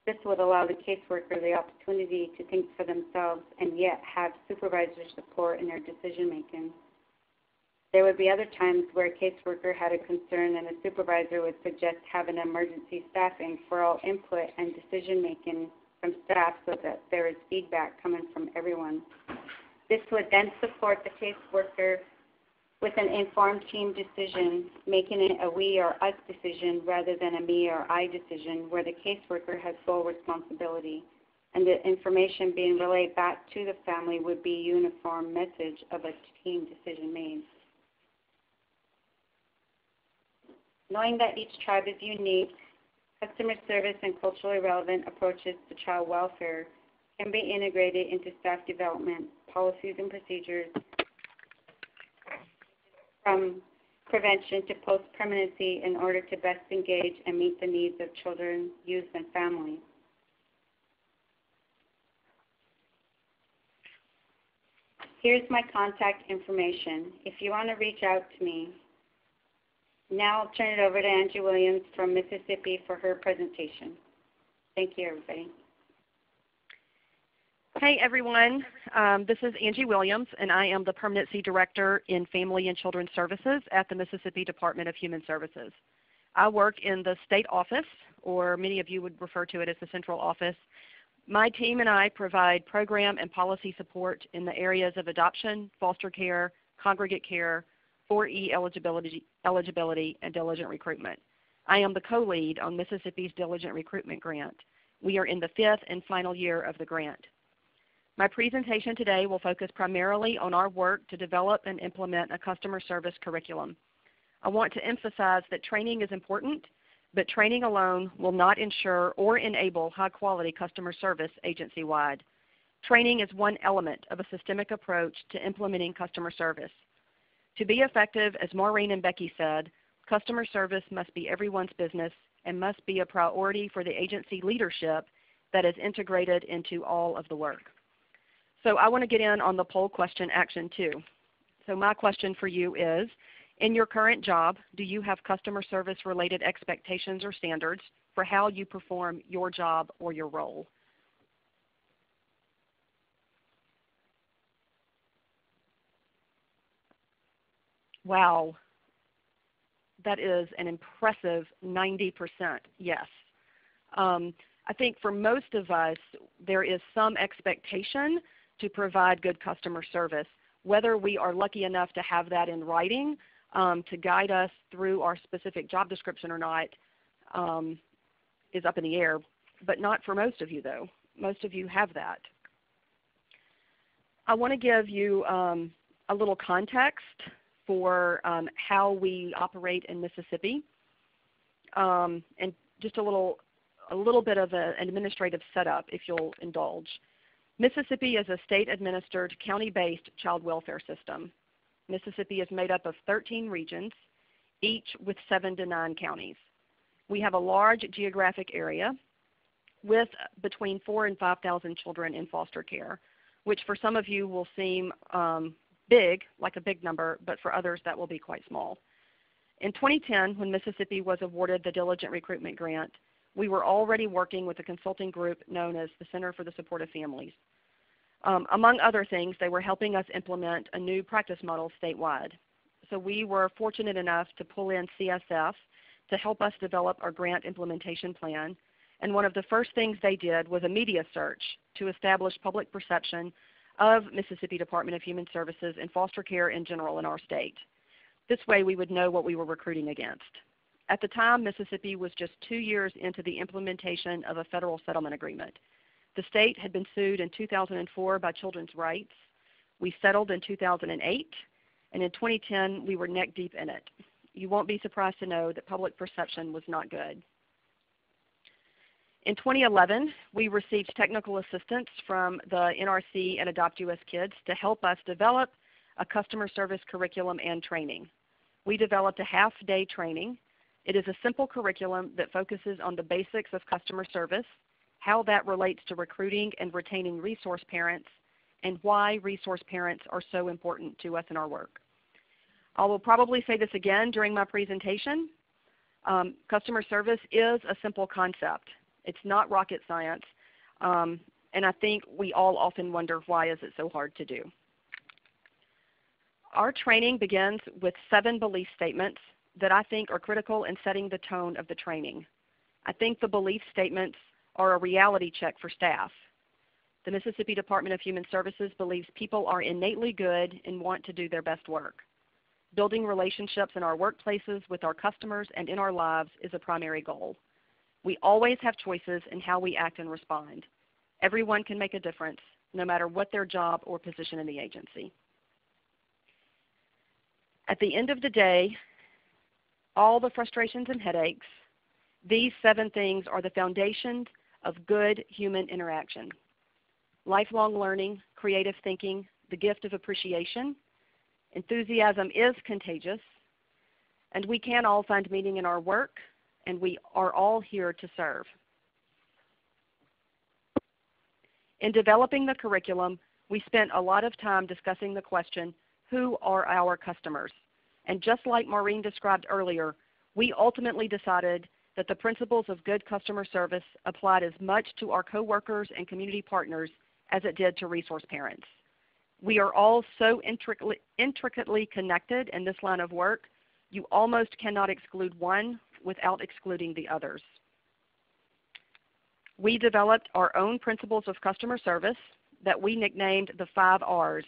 This would allow the caseworker the opportunity to think for themselves and yet have supervisor support in their decision-making. There would be other times where a caseworker had a concern and a supervisor would suggest having emergency staffing for all input and decision-making from staff so that there is feedback coming from everyone. This would then support the caseworker with an informed team decision, making it a we or us decision rather than a me or I decision, where the caseworker has sole responsibility, and the information being relayed back to the family would be a uniform message of a team decision made. Knowing that each tribe is unique, customer service and culturally relevant approaches to child welfare can be integrated into staff development, policies and procedures, from prevention to post-permanency, in order to best engage and meet the needs of children, youth, and families. Here's my contact information if you want to reach out to me. Now I'll turn it over to Angie Williams from Mississippi for her presentation. Thank you, everybody. Hey everyone, um, this is Angie Williams, and I am the Permanency Director in Family and Children's Services at the Mississippi Department of Human Services. I work in the state office, or many of you would refer to it as the central office. My team and I provide program and policy support in the areas of adoption, foster care, congregate care, four E eligibility, eligibility, and diligent recruitment. I am the co-lead on Mississippi's Diligent Recruitment Grant. We are in the fifth and final year of the grant. My presentation today will focus primarily on our work to develop and implement a customer service curriculum. I want to emphasize that training is important, but training alone will not ensure or enable high-quality customer service agency-wide. Training is one element of a systemic approach to implementing customer service. To be effective, as Maureen and Becky said, customer service must be everyone's business and must be a priority for the agency leadership that is integrated into all of the work. So I want to get in on the poll question action too. So my question for you is, in your current job, do you have customer service related expectations or standards for how you perform your job or your role? Wow, that is an impressive ninety percent yes. Um, I think for most of us, there is some expectation to provide good customer service. Whether we are lucky enough to have that in writing um, to guide us through our specific job description or not um, is up in the air, but not for most of you though. Most of you have that. I want to give you um, a little context for um, how we operate in Mississippi um, and just a little, a little bit of a, an administrative setup, if you'll indulge. Mississippi is a state-administered, county-based child welfare system. Mississippi is made up of thirteen regions, each with seven to nine counties. We have a large geographic area with between four thousand and five thousand children in foster care, which for some of you will seem um, big, like a big number, but for others that will be quite small. In twenty ten, when Mississippi was awarded the Diligent Recruitment Grant, we were already working with a consulting group known as the Center for the Support of Families. Um, among other things, they were helping us implement a new practice model statewide. So we were fortunate enough to pull in C S F to help us develop our grant implementation plan. And one of the first things they did was a media search to establish public perception of Mississippi Department of Human Services and foster care in general in our state. This way we would know what we were recruiting against. At the time, Mississippi was just two years into the implementation of a federal settlement agreement. The state had been sued in two thousand four by Children's Rights. We settled in two thousand eight, and in twenty ten we were neck deep in it. You won't be surprised to know that public perception was not good. In twenty eleven, we received technical assistance from the N R C and AdoptUSKids to help us develop a customer service curriculum and training. We developed a half-day training. It is a simple curriculum that focuses on the basics of customer service, how that relates to recruiting and retaining resource parents, and why resource parents are so important to us in our work. I will probably say this again during my presentation. Um, customer service is a simple concept. It's not rocket science, um, and I think we all often wonder why is it so hard to do. Our training begins with seven belief statements that I think are critical in setting the tone of the training. I think the belief statements are a reality check for staff. The Mississippi Department of Human Services believes people are innately good and want to do their best work. Building relationships in our workplaces, with our customers, and in our lives is a primary goal. We always have choices in how we act and respond. Everyone can make a difference, no matter what their job or position in the agency. At the end of the day, all the frustrations and headaches, these seven things are the foundation of good human interaction. Lifelong learning, creative thinking, the gift of appreciation, enthusiasm is contagious, and we can all find meaning in our work, and we are all here to serve. In developing the curriculum, we spent a lot of time discussing the question, who are our customers? And just like Maureen described earlier, we ultimately decided that the principles of good customer service applied as much to our coworkers and community partners as it did to resource parents. We are all so intricately connected in this line of work, you almost cannot exclude one without excluding the others. We developed our own principles of customer service that we nicknamed the five R's.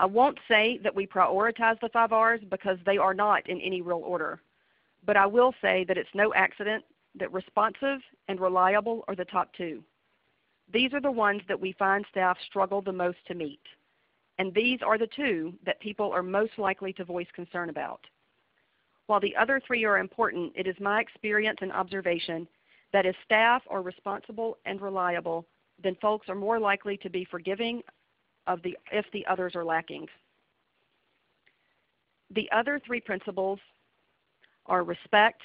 I won't say that we prioritize the five R's because they are not in any real order, but I will say that it's no accident that responsive and reliable are the top two. These are the ones that we find staff struggle the most to meet, and these are the two that people are most likely to voice concern about. While the other three are important, it is my experience and observation that if staff are responsible and reliable, then folks are more likely to be forgiving of the, if the others are lacking. The other three principles are respect,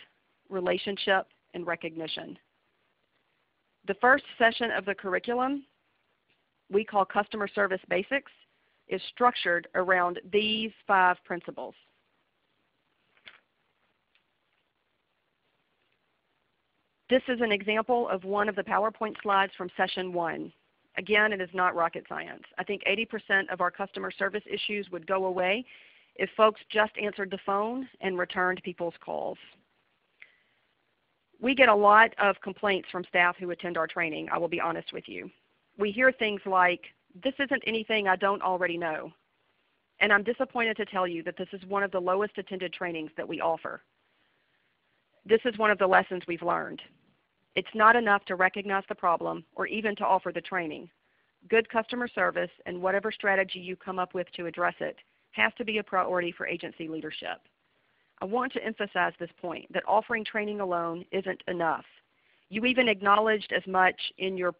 relationship, and recognition. The first session of the curriculum, we call Customer Service Basics, is structured around these five principles. This is an example of one of the PowerPoint slides from session one. Again, it is not rocket science. I think eighty percent of our customer service issues would go away if folks just answered the phone and returned people's calls. We get a lot of complaints from staff who attend our training, I will be honest with you. We hear things like, this isn't anything I don't already know. And I'm disappointed to tell you that this is one of the lowest attended trainings that we offer. This is one of the lessons we've learned. It's not enough to recognize the problem or even to offer the training. Good customer service and whatever strategy you come up with to address it has to be a priority for agency leadership. I want to emphasize this point, that offering training alone isn't enough. You even acknowledged as much in your,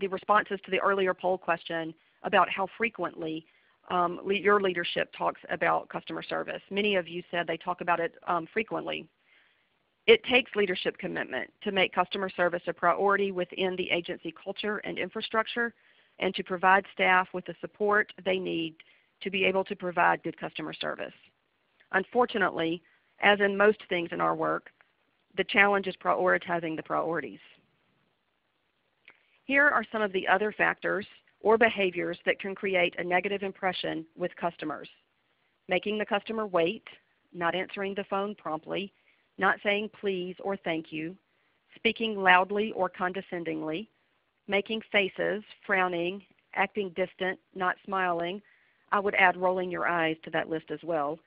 the responses to the earlier poll question about how frequently um, le- your leadership talks about customer service. Many of you said they talk about it um, frequently. It takes leadership commitment to make customer service a priority within the agency culture and infrastructure, and to provide staff with the support they need to be able to provide good customer service. Unfortunately, as in most things in our work, the challenge is prioritizing the priorities. Here are some of the other factors or behaviors that can create a negative impression with customers. Making the customer wait, not answering the phone promptly, not saying please or thank you, speaking loudly or condescendingly, making faces, frowning, acting distant, not smiling. I would add rolling your eyes to that list as well.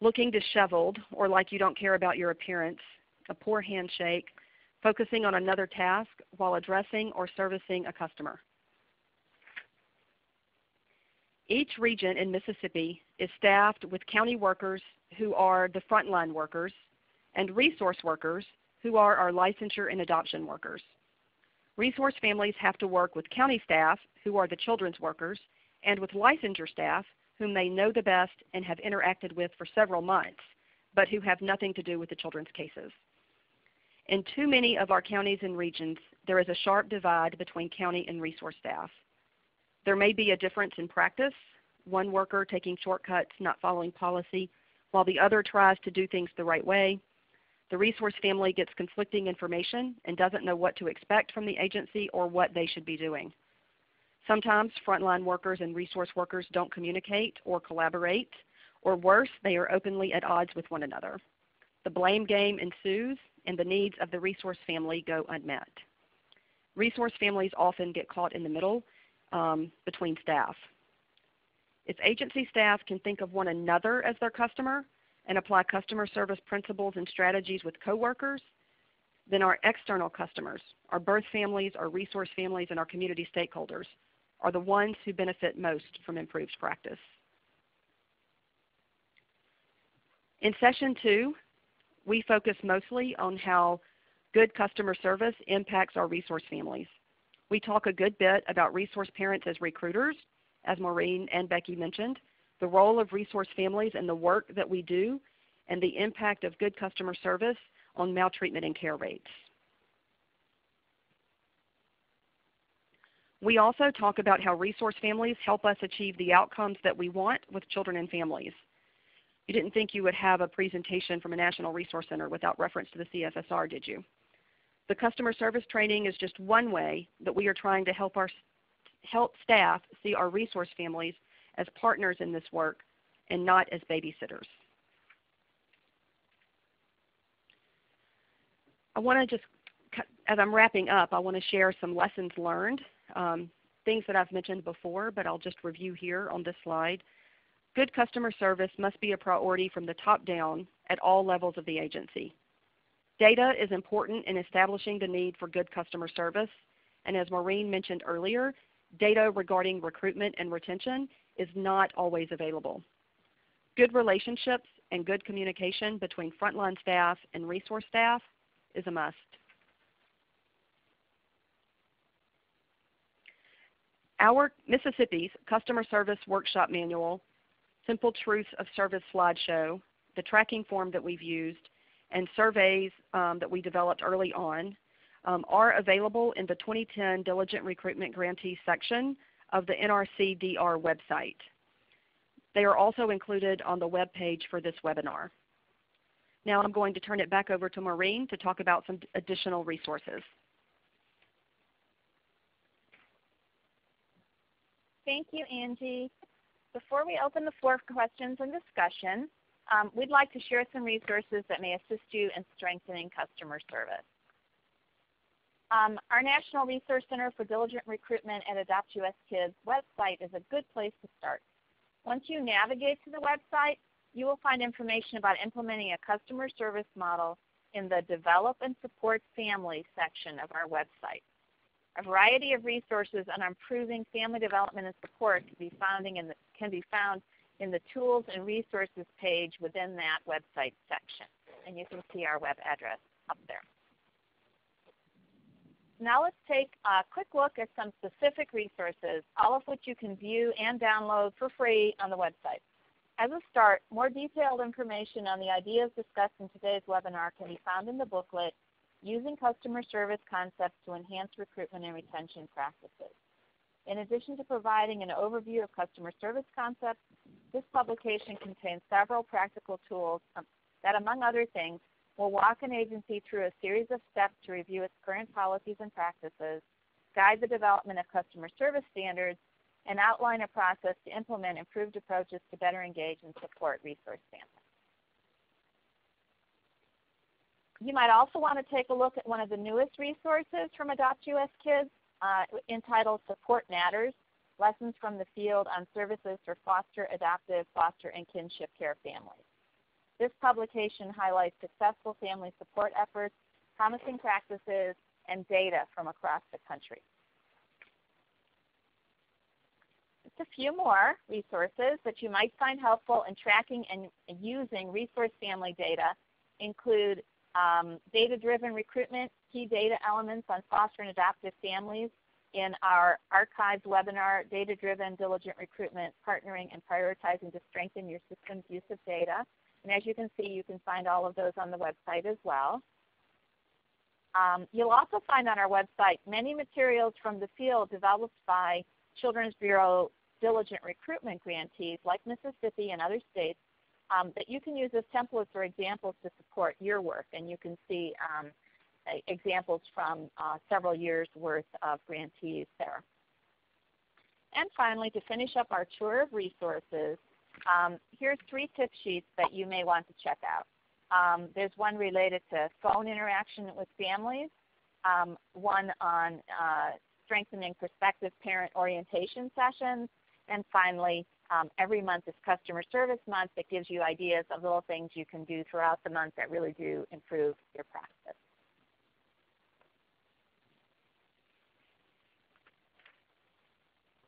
Looking disheveled or like you don't care about your appearance, a poor handshake, focusing on another task while addressing or servicing a customer. Each region in Mississippi is staffed with county workers who are the frontline workers and resource workers who are our licensure and adoption workers. Resource families have to work with county staff who are the children's workers and with licensure staff whom they know the best and have interacted with for several months, but who have nothing to do with the children's cases. In too many of our counties and regions, there is a sharp divide between county and resource staff. There may be a difference in practice, one worker taking shortcuts, not following policy, while the other tries to do things the right way. The resource family gets conflicting information and doesn't know what to expect from the agency or what they should be doing. Sometimes frontline workers and resource workers don't communicate or collaborate, or worse, they are openly at odds with one another. The blame game ensues, and the needs of the resource family go unmet. Resource families often get caught in the middle um, between staff. If agency staff can think of one another as their customer and apply customer service principles and strategies with coworkers, then our external customers, our birth families, our resource families, and our community stakeholders are the ones who benefit most from improved practice. In session two, we focus mostly on how good customer service impacts our resource families. We talk a good bit about resource parents as recruiters, as Maureen and Becky mentioned, the role of resource families in the work that we do, and the impact of good customer service on maltreatment and care rates. We also talk about how resource families help us achieve the outcomes that we want with children and families. You didn't think you would have a presentation from a National Resource Center without reference to the C F S R, did you? The customer service training is just one way that we are trying to help, our, help staff see our resource families as partners in this work and not as babysitters. I want to just, as I'm wrapping up, I want to share some lessons learned, um, things that I've mentioned before, but I'll just review here on this slide. Good customer service must be a priority from the top down at all levels of the agency. Data is important in establishing the need for good customer service, and as Maureen mentioned earlier, data regarding recruitment and retention is not always available. Good relationships and good communication between frontline staff and resource staff is a must. Our Mississippi's Customer Service Workshop Manual, Simple Truths of Service slideshow, the tracking form that we've used, and surveys um, that we developed early on um, are available in the twenty ten Diligent Recruitment Grantee section of the N R C D R website. They are also included on the web page for this webinar. Now I'm going to turn it back over to Maureen to talk about some additional resources. Thank you, Angie. Before we open the floor for questions and discussion, um, we'd like to share some resources that may assist you in strengthening customer service. Um, our National Resource Center for Diligent Recruitment and AdoptUSKids website is a good place to start. Once you navigate to the website, you will find information about implementing a customer service model in the Develop and Support Family section of our website. A variety of resources on improving family development and support can be found in the, can be found in the Tools and Resources page within that website section. And you can see our web address up there. Now let's take a quick look at some specific resources, all of which you can view and download for free on the website. As a start, more detailed information on the ideas discussed in today's webinar can be found in the booklet, Using Customer Service Concepts to Enhance Recruitment and Retention Practices. In addition to providing an overview of customer service concepts, this publication contains several practical tools that, among other things, will walk an agency through a series of steps to review its current policies and practices, guide the development of customer service standards, and outline a process to implement improved approaches to better engage and support resource families. You might also want to take a look at one of the newest resources from AdoptUSKids uh, entitled Support Matters, Lessons from the Field on Services for Foster, Adoptive, Foster, and Kinship Care Families. This publication highlights successful family support efforts, promising practices, and data from across the country. A few more resources that you might find helpful in tracking and using resource family data include um, data-driven recruitment, key data elements on foster and adoptive families in our archives webinar, Data-Driven Diligent Recruitment, Partnering and Prioritizing to Strengthen Your System's Use of Data. And as you can see, you can find all of those on the website as well. Um, you'll also find on our website many materials from the field developed by Children's Bureau Diligent Recruitment grantees like Mississippi and other states um, that you can use as templates or examples to support your work. And you can see um, examples from uh, several years' worth of grantees there. And finally, to finish up our tour of resources, um, here's three tip sheets that you may want to check out. Um, there's one related to phone interaction with families, um, one on uh, strengthening prospective parent orientation sessions, and finally, um, every month is Customer Service Month that gives you ideas of little things you can do throughout the month that really do improve your practice.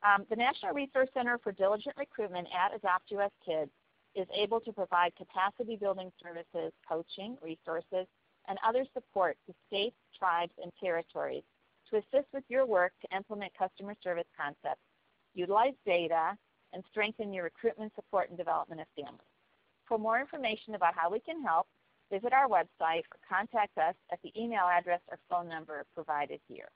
Um, the National Resource Center for Diligent Recruitment at AdoptUSKids is able to provide capacity building services, coaching, resources, and other support to states, tribes, and territories to assist with your work to implement customer service concepts, utilize data, and strengthen your recruitment support and development of families. For more information about how we can help, visit our website or contact us at the email address or phone number provided here.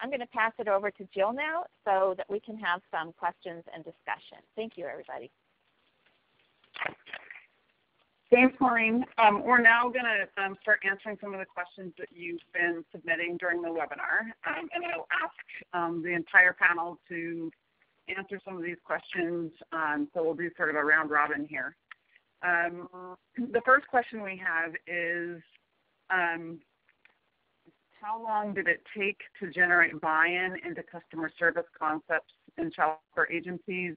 I'm going to pass it over to Jill now so that we can have some questions and discussion. Thank you, everybody. Thanks, Maureen. Um, we're now going to um, start answering some of the questions that you've been submitting during the webinar. Um, and I'll ask um, the entire panel to answer some of these questions. Um, so we'll do sort of a round robin here. Um, the first question we have is, um, how long did it take to generate buy-in into customer service concepts in child care agencies?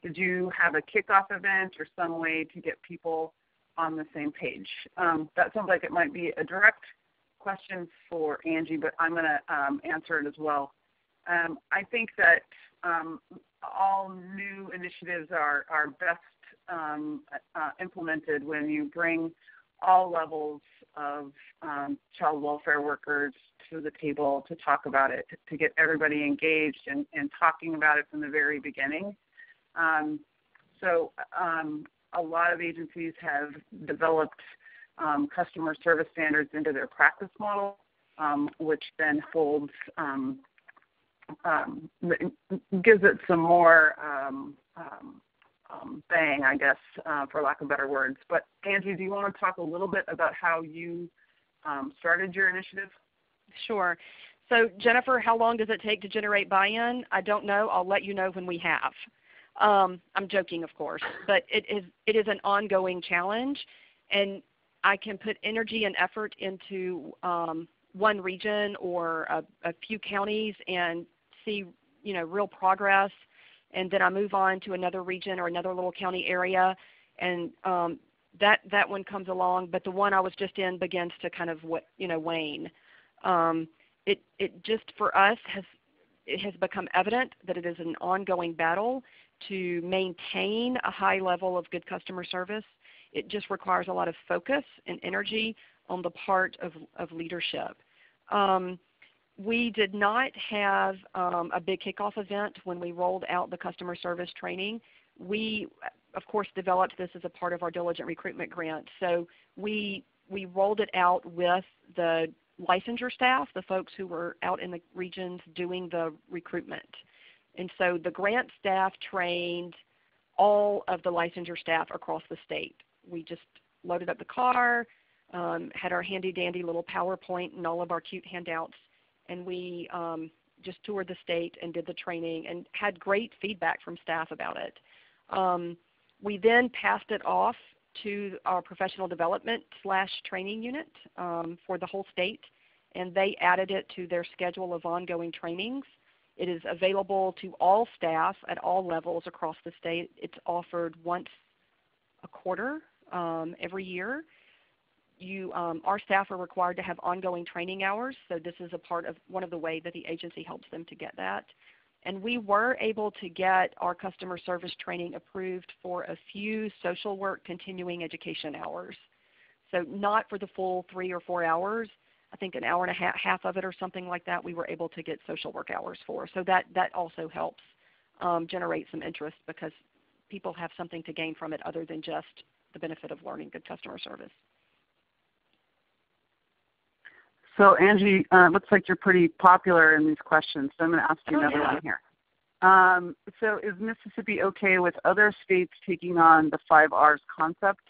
Did you have a kickoff event or some way to get people on the same page? Um, that sounds like it might be a direct question for Angie, but I'm going to um, answer it as well. Um, I think that um, all new initiatives are, are best um, uh, implemented when you bring all levels of um, child welfare workers to the table to talk about it, to get everybody engaged and, and talking about it from the very beginning. Um, so um, a lot of agencies have developed um, customer service standards into their practice model, um, which then holds, um, um, gives it some more um, um, Um, bang, I guess, uh, for lack of better words. But Angie, do you want to talk a little bit about how you um, started your initiative? Sure. So Jennifer, how long does it take to generate buy-in? I don't know. I'll let you know when we have. Um, I'm joking, of course, but it is, it is an ongoing challenge, and I can put energy and effort into um, one region or a, a few counties and see, you know, real progress. And then I move on to another region or another little county area, and um, that that one comes along. But the one I was just in begins to kind of you know wane. Um, it it just for us has it has become evident that it is an ongoing battle to maintain a high level of good customer service. It just requires a lot of focus and energy on the part of of leadership. Um, We did not have um, a big kickoff event when we rolled out the customer service training. We, of course, developed this as a part of our Diligent Recruitment Grant. So we, we rolled it out with the licensure staff, the folks who were out in the regions doing the recruitment. And so the grant staff trained all of the licensure staff across the state. We just loaded up the car, um, had our handy-dandy little PowerPoint and all of our cute handouts, and we um, just toured the state and did the training and had great feedback from staff about it. Um, we then passed it off to our professional development slash training unit um, for the whole state, and they added it to their schedule of ongoing trainings. It is available to all staff at all levels across the state. It's offered once a quarter um, every year. You, um, our staff are required to have ongoing training hours, so this is a part of one of the ways that the agency helps them to get that. And we were able to get our customer service training approved for a few social work continuing education hours. So not for the full three or four hours. I think an hour and a half, half of it or something like that we were able to get social work hours for. So that, that also helps um, generate some interest because people have something to gain from it other than just the benefit of learning good customer service. So Angie, it uh, looks like you're pretty popular in these questions, so I'm going to ask you oh, another yeah. one here. Um, so is Mississippi okay with other states taking on the five R's concept?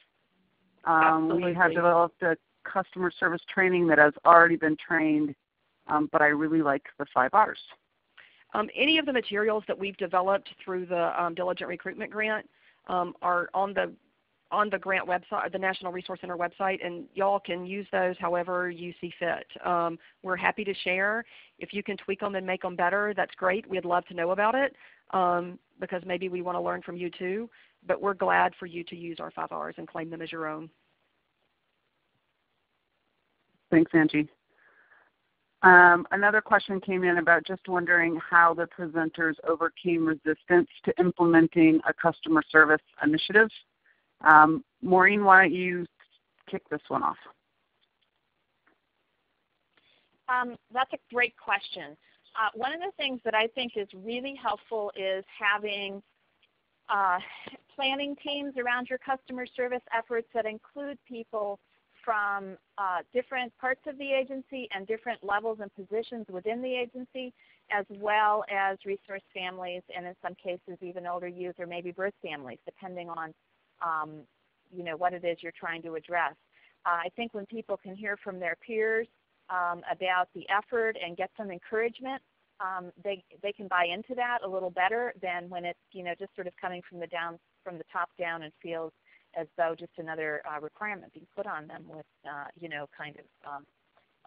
Um, we have developed a customer service training that has already been trained, um, but I really like the five R's. Um, any of the materials that we've developed through the um, Diligent Recruitment Grant um, are on the on the grant website, the National Resource Center website, and y'all can use those however you see fit. Um, we're happy to share. If you can tweak them and make them better, that's great. We'd love to know about it um, because maybe we want to learn from you too. But we're glad for you to use our five R's and claim them as your own. Thanks, Angie. Um, another question came in about just wondering how the presenters overcame resistance to implementing a customer service initiative. Um, Maureen, why don't you kick this one off? Um, that's a great question. Uh, one of the things that I think is really helpful is having uh, planning teams around your customer service efforts that include people from uh, different parts of the agency and different levels and positions within the agency, as well as resource families and in some cases even older youth or maybe birth families, depending on um, you know, what it is you're trying to address. Uh, I think when people can hear from their peers um, about the effort and get some encouragement, um, they, they can buy into that a little better than when it's, you know, just sort of coming from the, down, from the top down and feels as though just another uh, requirement being put on them with, uh, you know, kind of um,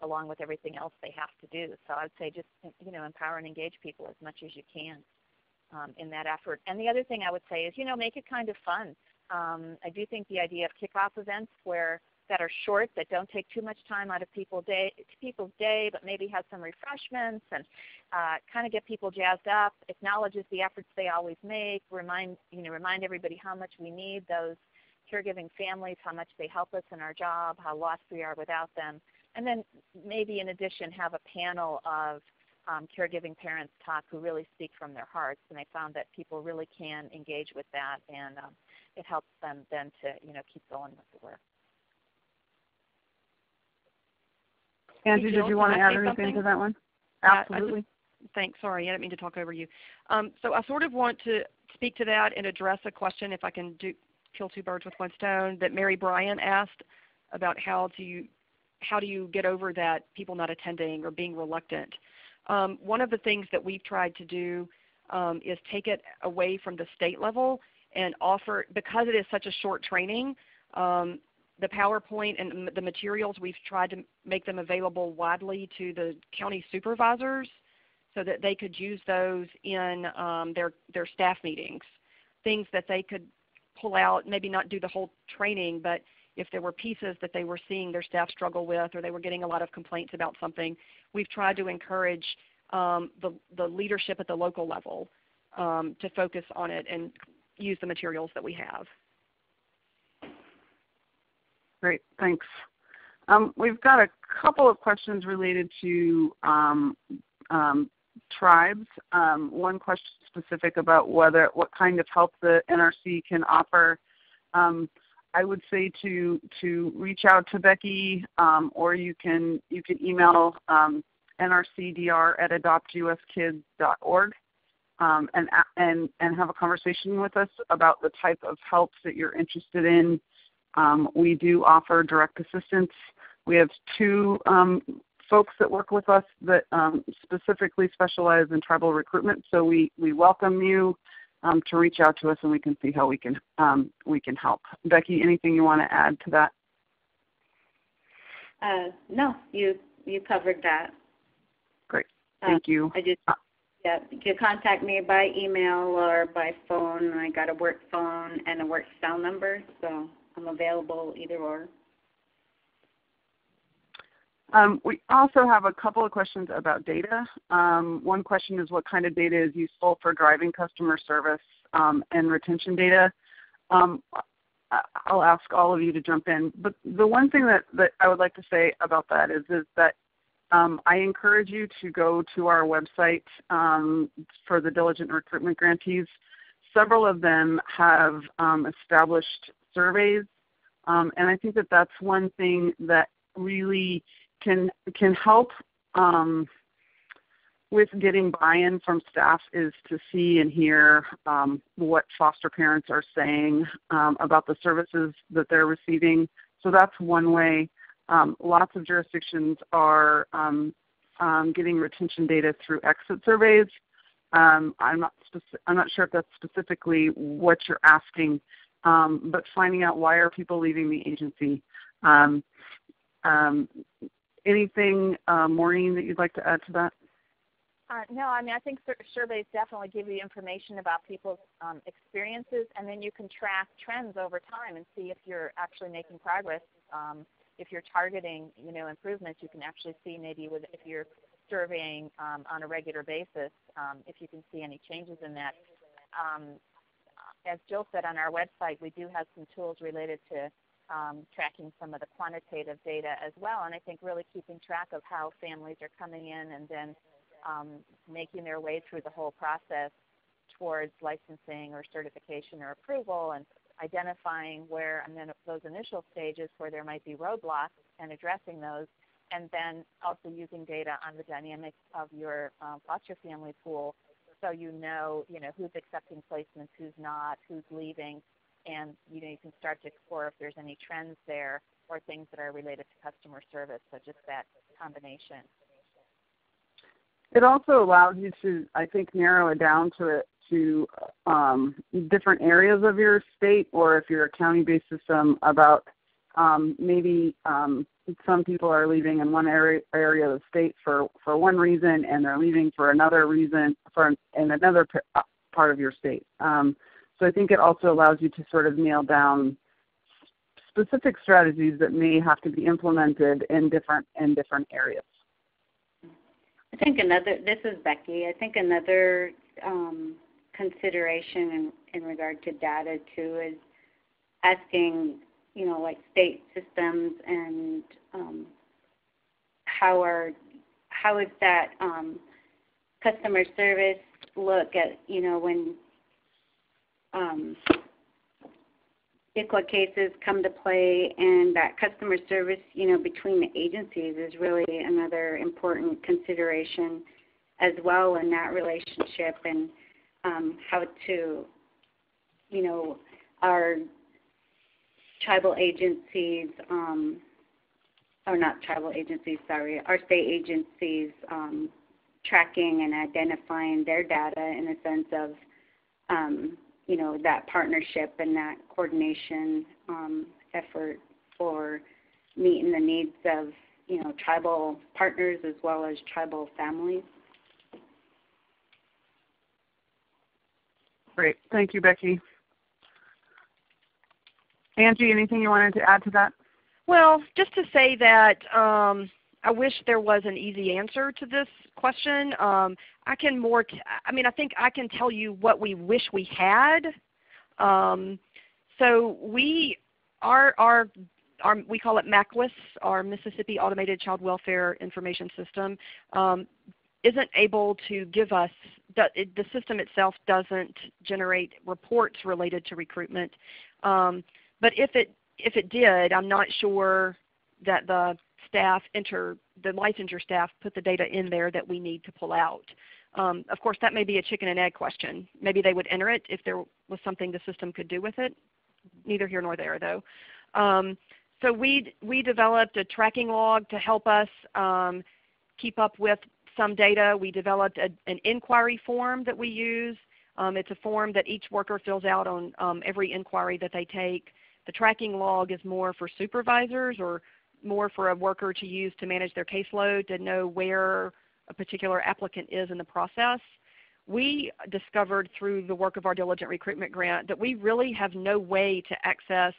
along with everything else they have to do. So I would say just, you know, empower and engage people as much as you can um, in that effort. And the other thing I would say is, you know, make it kind of fun. Um, I do think the idea of kickoff events where that are short, that don't take too much time out of people day, people's day, but maybe have some refreshments and uh, kind of get people jazzed up, acknowledges the efforts they always make, remind, you know, remind everybody how much we need those caregiving families, how much they help us in our job, how lost we are without them. And then maybe in addition have a panel of um, caregiving parents talk who really speak from their hearts. And I found that people really can engage with that, and um, it helps them then to, you know, keep going with the work. Angie, did you want to add anything to that one? Absolutely. Uh, thanks. Sorry, I didn't mean to talk over you. Um, so I sort of want to speak to that and address a question, if I can do kill two birds with one stone, that Mary Bryan asked about how do you, how do you get over that people not attending or being reluctant. Um, one of the things that we've tried to do um, is take it away from the state level and offer, because it is such a short training, um, the PowerPoint and the materials, we've tried to make them available widely to the county supervisors so that they could use those in um, their, their staff meetings, things that they could pull out, maybe not do the whole training, but if there were pieces that they were seeing their staff struggle with or they were getting a lot of complaints about something, we've tried to encourage um, the, the leadership at the local level um, to focus on it and use the materials that we have. Great, thanks. Um, we've got a couple of questions related to um, um, tribes. Um, one question specific about whether what kind of help the N R C can offer. Um, I would say to to reach out to Becky, um, or you can you can email um, N R C D R at adopt U S kids dot org um, and and and have a conversation with us about the type of help that you're interested in. Um, we do offer direct assistance. We have two um, folks that work with us that um, specifically specialize in tribal recruitment. So we, we welcome you um, to reach out to us, and we can see how we can, um, we can help. Becky, anything you want to add to that? Uh, no, you, you covered that. Great. Thank uh, you. I just, yeah, you can contact me by email or by phone. I got a work phone and a work cell number, so I'm available either or. Um, we also have a couple of questions about data. Um, one question is what kind of data is useful for driving customer service um, and retention data. Um, I'll ask all of you to jump in. But the one thing that, that I would like to say about that is, is that um, I encourage you to go to our website um, for the Diligent Recruitment Grantees. Several of them have um, established surveys, um, and I think that that's one thing that really can can help um, with getting buy-in from staff is to see and hear um, what foster parents are saying um, about the services that they're receiving. So that's one way. Um, lots of jurisdictions are um, um, getting retention data through exit surveys. Um, I'm not speci- I'm not sure if that's specifically what you're asking, um, but finding out why are people leaving the agency. Um, um, anything, uh, Maureen, that you'd like to add to that? Uh, no, I mean, I think surveys definitely give you information about people's um, experiences, and then you can track trends over time and see if you're actually making progress. Um, if you're targeting, you know, improvements, you can actually see maybe with, if you're surveying um, on a regular basis, um, if you can see any changes in that. Um, as Jill said, on our website, we do have some tools related to um, tracking some of the quantitative data as well, and I think really keeping track of how families are coming in and then Um, making their way through the whole process towards licensing or certification or approval, and identifying where, and then those initial stages where there might be roadblocks and addressing those, and then also using data on the dynamics of your um, foster family pool, so you know, you know who's accepting placements, who's not, who's leaving, and you know you can start to explore if there's any trends there or things that are related to customer service. So just that combination. It also allows you to, I think, narrow it down to to um, different areas of your state, or if you're a county-based system, about um, maybe um, some people are leaving in one area, area of the state for, for one reason, and they're leaving for another reason for in another part of your state. Um, so I think it also allows you to sort of nail down specific strategies that may have to be implemented in different in different areas. I think another, this is Becky, I think another um, consideration in, in regard to data too is asking, you know, like state systems and um, how are, how is that um, customer service look at, you know, when um, I C W A cases come to play, and that customer service, you know, between the agencies is really another important consideration as well in that relationship, and um, how to, you know, our tribal agencies, um, or not tribal agencies, sorry, our state agencies um, tracking and identifying their data in a sense of, um, you know, that partnership and that coordination um, effort for meeting the needs of, you know, tribal partners as well as tribal families. Great. Thank you, Becky. Angie, anything you wanted to add to that? Well, just to say that um, I wish there was an easy answer to this question. Um, I can more. T I mean, I think I can tell you what we wish we had. Um, so we, our, our, our, we call it MACLIS, our Mississippi Automated Child Welfare Information System, um, isn't able to give us the, the system itself doesn't generate reports related to recruitment. Um, but if it if it did, I'm not sure that the staff enter, the licensure staff put the data in there that we need to pull out. Um, of course, that may be a chicken and egg question. Maybe they would enter it if there was something the system could do with it. Neither here nor there, though. Um, so we we developed a tracking log to help us um, keep up with some data. We developed a, an inquiry form that we use. Um, it's a form that each worker fills out on um, every inquiry that they take. The tracking log is more for supervisors or more for a worker to use to manage their caseload, to know where a particular applicant is in the process. We discovered through the work of our Diligent Recruitment Grant that we really have no way to access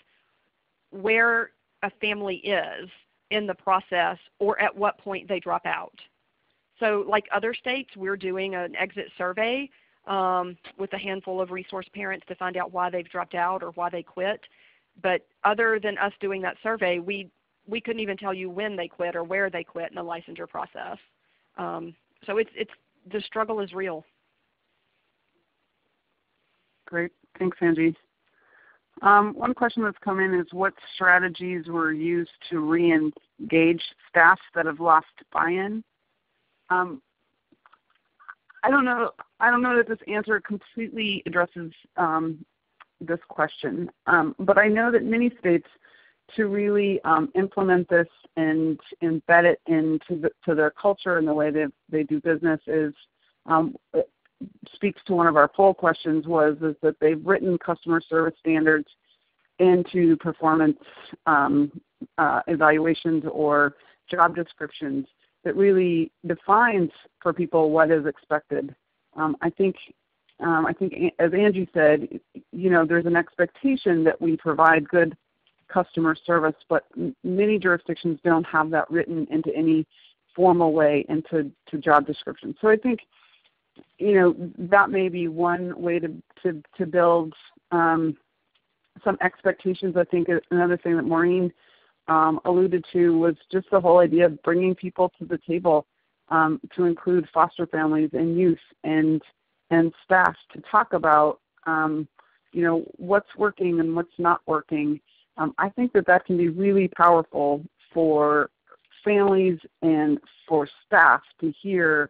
where a family is in the process or at what point they drop out. So like other states, we're doing an exit survey um, with a handful of resource parents to find out why they've dropped out or why they quit. But other than us doing that survey, we we couldn't even tell you when they quit or where they quit in the licensure process. Um, so it's, it's, the struggle is real. Great. Thanks, Angie. Um, one question that's come in is what strategies were used to re-engage staff that have lost buy-in? Um, I don't know. I don't know that this answer completely addresses um, this question, um, but I know that many states, to really um, implement this and embed it into the, to their culture and the way that they do business is um, speaks to one of our poll questions was is that they've written customer service standards into performance um, uh, evaluations or job descriptions that really defines for people what is expected. Um, I think, um, I think as Angie said, you know, there's an expectation that we provide good customer service, but many jurisdictions don't have that written into any formal way into to job descriptions. So I think, you know, that may be one way to to, to build um, some expectations. I think another thing that Maureen um, alluded to was just the whole idea of bringing people to the table um, to include foster families and youth and and staff to talk about, um, you know, what's working and what's not working. Um, I think that that can be really powerful for families and for staff to hear,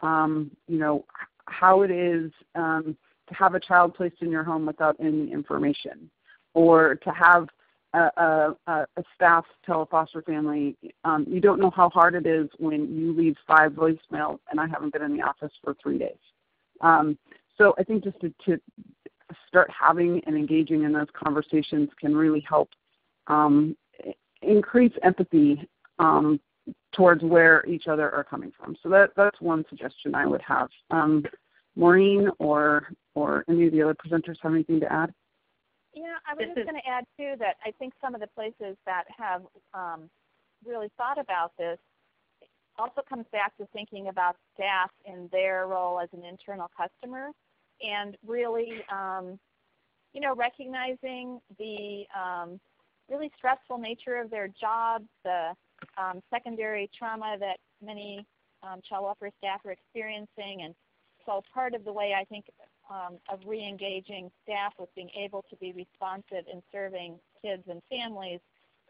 um, you know, how it is um, to have a child placed in your home without any information, or to have a, a, a staff tell a foster family, um, you don't know how hard it is when you leave five voicemails and I haven't been in the office for three days. Um, so I think just to, to start having and engaging in those conversations can really help um, increase empathy um, towards where each other are coming from. So that, that's one suggestion I would have. Um, Maureen or or any of the other presenters have anything to add? Yeah, I was just going to add too that I think some of the places that have um, really thought about this also comes back to thinking about staff in their role as an internal customer. And really, um, you know, recognizing the um, really stressful nature of their job, the um, secondary trauma that many um, child welfare staff are experiencing. And so part of the way I think um, of re-engaging staff with being able to be responsive in serving kids and families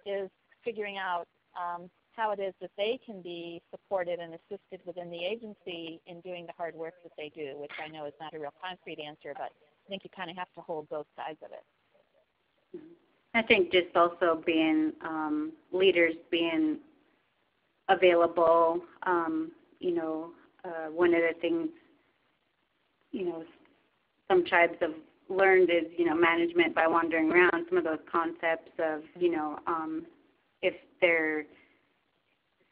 is figuring out um, how it is that they can be supported and assisted within the agency in doing the hard work that they do, which I know is not a real concrete answer, but I think you kind of have to hold both sides of it. I think just also being um, leaders being available, um, you know, uh, one of the things, you know, some tribes have learned is, you know, management by wandering around, some of those concepts of, you know, um, if they're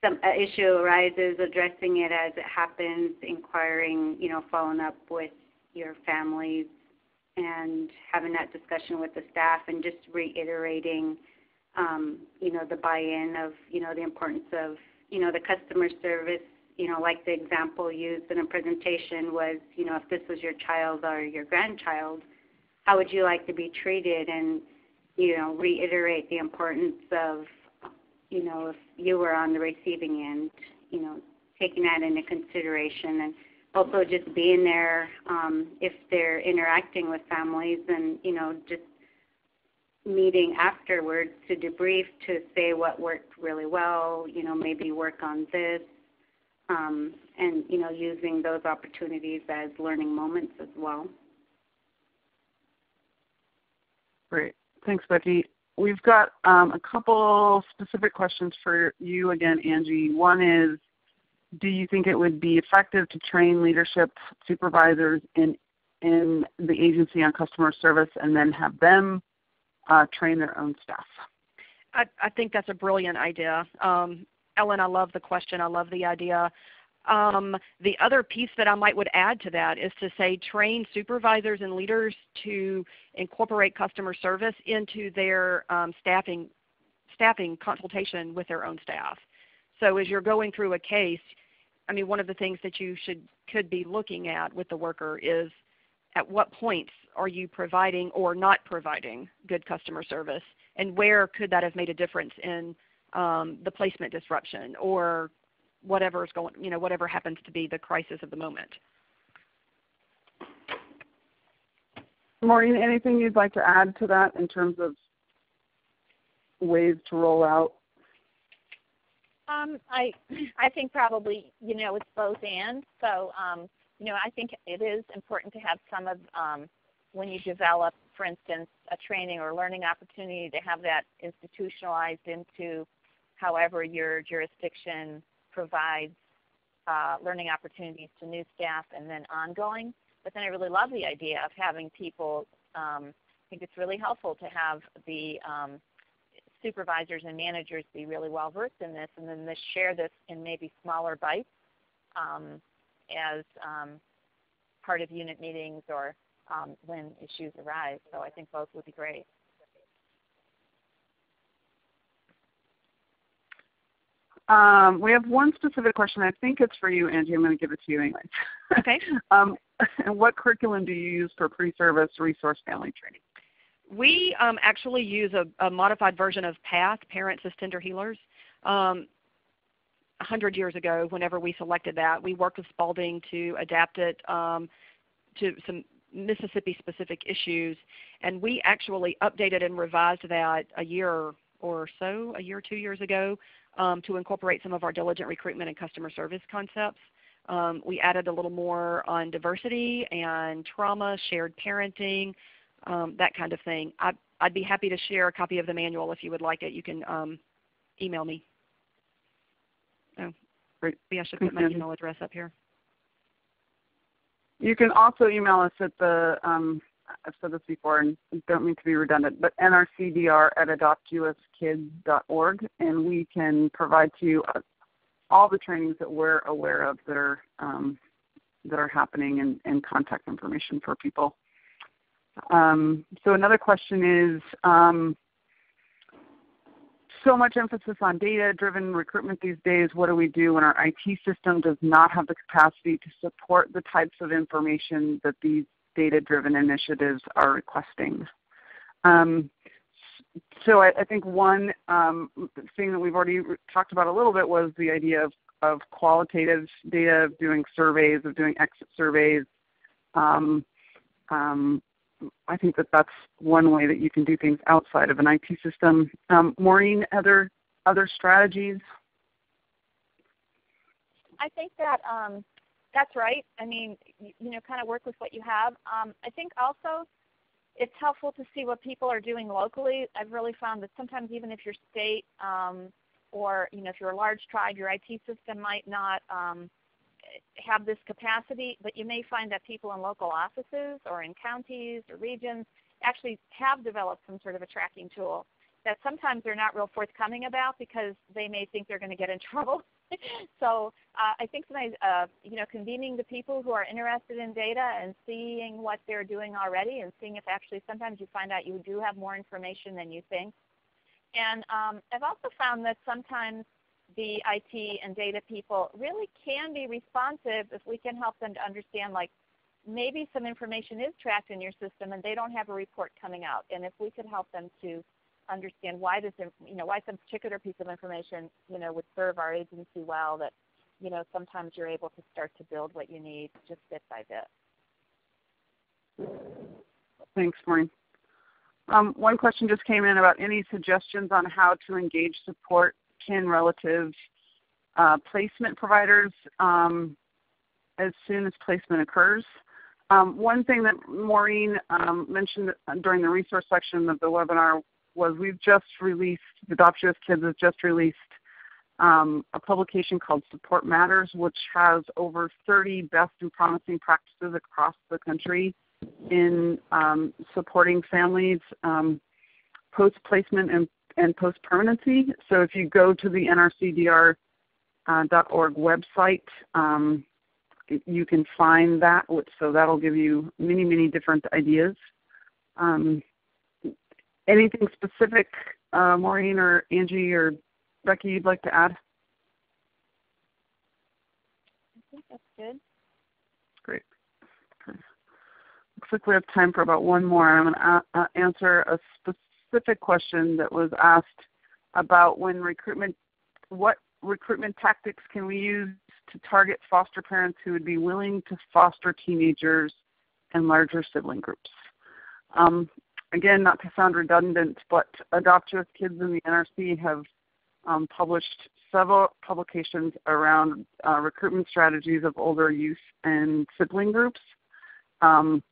some issue arises, addressing it as it happens, inquiring, you know, following up with your families and having that discussion with the staff and just reiterating, um, you know, the buy-in of, you know, the importance of, you know, the customer service, you know, like the example used in a presentation was, you know, if this was your child or your grandchild, how would you like to be treated? And, you know, reiterate the importance of, you know, if you were on the receiving end, you know, taking that into consideration, and also just being there um, if they're interacting with families, and, you know, just meeting afterwards to debrief, to say what worked really well, you know, maybe work on this, um, and, you know, using those opportunities as learning moments as well. Great. Thanks, Becky. We've got um, a couple specific questions for you again, Angie. One is, do you think it would be effective to train leadership supervisors in, in the agency on customer service and then have them uh, train their own staff? I, I think that's a brilliant idea. Um, Ellen, I love the question. I love the idea. Um, the other piece that I might would add to that is to say train supervisors and leaders to incorporate customer service into their um, staffing, staffing consultation with their own staff. So as you're going through a case, I mean, one of the things that you should could be looking at with the worker is at what points are you providing or not providing good customer service, and where could that have made a difference in um, the placement disruption or whatever is going, you know, whatever happens to be the crisis of the moment. Maureen, anything you'd like to add to that in terms of ways to roll out? Um, I, I think probably, you know, it's both and. So um, you know, I think it is important to have some of, um, when you develop, for instance, a training or learning opportunity, to have that institutionalized into however your jurisdiction provides uh, learning opportunities to new staff and then ongoing. But then I really love the idea of having people, um, I think it's really helpful to have the um, supervisors and managers be really well versed in this, and then share this in maybe smaller bites um, as um, part of unit meetings or um, when issues arise. So I think both would be great. Um, we have one specific question. I think it's for you, Angie. I'm going to give it to you anyway. Okay. um, and what curriculum do you use for pre-service resource family training? We um, actually use a, a modified version of PATH, Parents as Tender Healers. Um, a hundred years ago, whenever we selected that, we worked with Spaulding to adapt it um, to some Mississippi-specific issues, and we actually updated and revised that a year or so, a year or two years ago, Um, to incorporate some of our diligent recruitment and customer service concepts. Um, we added a little more on diversity and trauma, shared parenting, um, that kind of thing. I'd, I'd be happy to share a copy of the manual if you would like it. You can um, email me. Oh, maybe I should put my email address up here. You can also email us at the, um, I've said this before and don't mean to be redundant, but N R C D R at adopt U S kids dot org, and we can provide to you all the trainings that we're aware of that are, um, that are happening, and, and contact information for people. Um, so another question is, um, so much emphasis on data-driven recruitment these days. What do we do when our I T system does not have the capacity to support the types of information that these data-driven initiatives are requesting? Um, so I, I think one um, thing that we've already talked about a little bit was the idea of, of qualitative data, of doing surveys, of doing exit surveys. Um, um, I think that that's one way that you can do things outside of an I T system. Um, Maureen, other, other strategies? I think that um that's right. I mean, you know, kind of work with what you have. Um, I think also it's helpful to see what people are doing locally. I've really found that sometimes even if your state um, or, you know, if you're a large tribe, your I T system might not um, have this capacity, but you may find that people in local offices or in counties or regions actually have developed some sort of a tracking tool that sometimes they're not real forthcoming about because they may think they're going to get in trouble. So uh, I think sometimes, uh, you know, convening the people who are interested in data and seeing what they're doing already, and seeing if actually sometimes you find out you do have more information than you think. And um, I've also found that sometimes the I T and data people really can be responsive if we can help them to understand, like, maybe some information is tracked in your system and they don't have a report coming out. And if we could help them to understand why this, you know, why some particular piece of information, you know, would serve our agency well, that, you know, sometimes you're able to start to build what you need just bit by bit. Thanks, Maureen. Um, one question just came in about any suggestions on how to engage support kin relative uh, placement providers um, as soon as placement occurs. Um, one thing that Maureen um, mentioned during the resource section of the webinar was we've just released, AdoptUSKids has just released um, a publication called Support Matters, which has over thirty best and promising practices across the country in um, supporting families um, post-placement and, and post-permanency. So if you go to the N R C D R dot org website, um, you can find that. So that will give you many, many different ideas. Um, Anything specific, uh, Maureen or Angie or Becky, you'd like to add? I think that's good. Great. Okay. Looks like we have time for about one more. I'm going to uh, answer a specific question that was asked about when recruitment, what recruitment tactics can we use to target foster parents who would be willing to foster teenagers and larger sibling groups? Um, Again, not to sound redundant, but AdoptUSKids and the N R C have um, published several publications around uh, recruitment strategies of older youth and sibling groups. Um,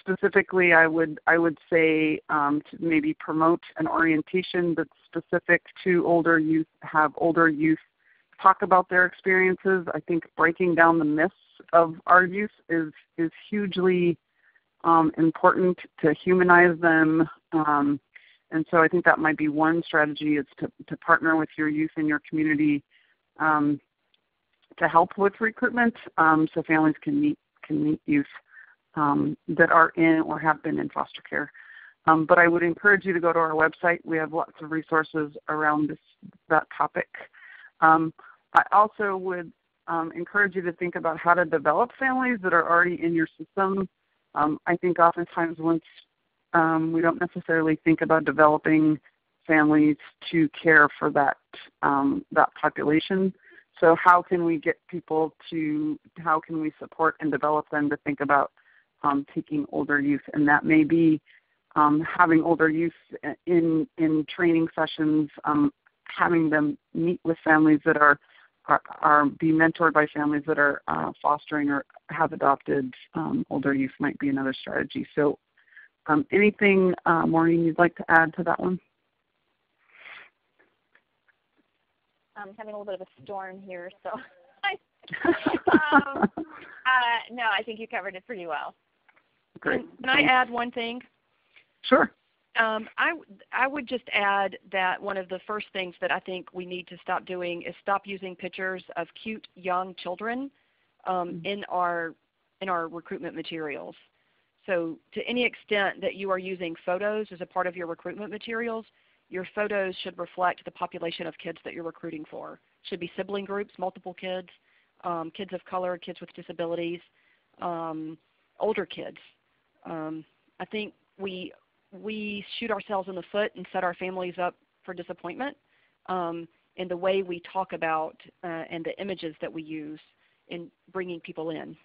specifically, I would I would say um, to maybe promote an orientation that's specific to older youth, have older youth talk about their experiences. I think breaking down the myths of our youth is is hugely um, important to humanize them. Um, And so I think that might be one strategy, is to, to partner with your youth in your community um, to help with recruitment, um, so families can meet can meet youth um, that are in or have been in foster care. Um, but I would encourage you to go to our website. We have lots of resources around this, that topic. Um, I also would um, encourage you to think about how to develop families that are already in your system. Um, I think oftentimes once Um, we don't necessarily think about developing families to care for that um, that population. So how can we get people to, how can we support and develop them to think about um, taking older youth? And that may be um, having older youth in, in training sessions, um, having them meet with families that are, are, are be mentored by families that are uh, fostering or have adopted um, older youth might be another strategy. So Um, anything, uh, Maureen, you'd like to add to that one? I'm having a little bit of a storm here, so um, uh, no, I think you covered it pretty well. Great. Can, can I add one thing? Sure. Um, I, I would just add that one of the first things that I think we need to stop doing is stop using pictures of cute young children um, mm-hmm. in our in our recruitment materials. So to any extent that you are using photos as a part of your recruitment materials, your photos should reflect the population of kids that you're recruiting for. Should be sibling groups, multiple kids, um, kids of color, kids with disabilities, um, older kids. Um, I think we, we shoot ourselves in the foot and set our families up for disappointment um, in the way we talk about uh, and the images that we use in bringing people in.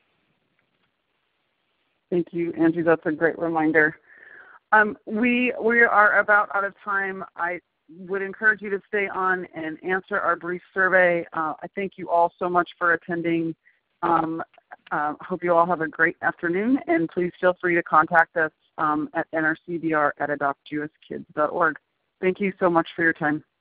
Thank you, Angie. That's a great reminder. Um, we we are about out of time. I would encourage you to stay on and answer our brief survey. Uh, I thank you all so much for attending. Um, uh, hope you all have a great afternoon, and please feel free to contact us um, at N R C D R at adopt U S kids dot org. Thank you so much for your time.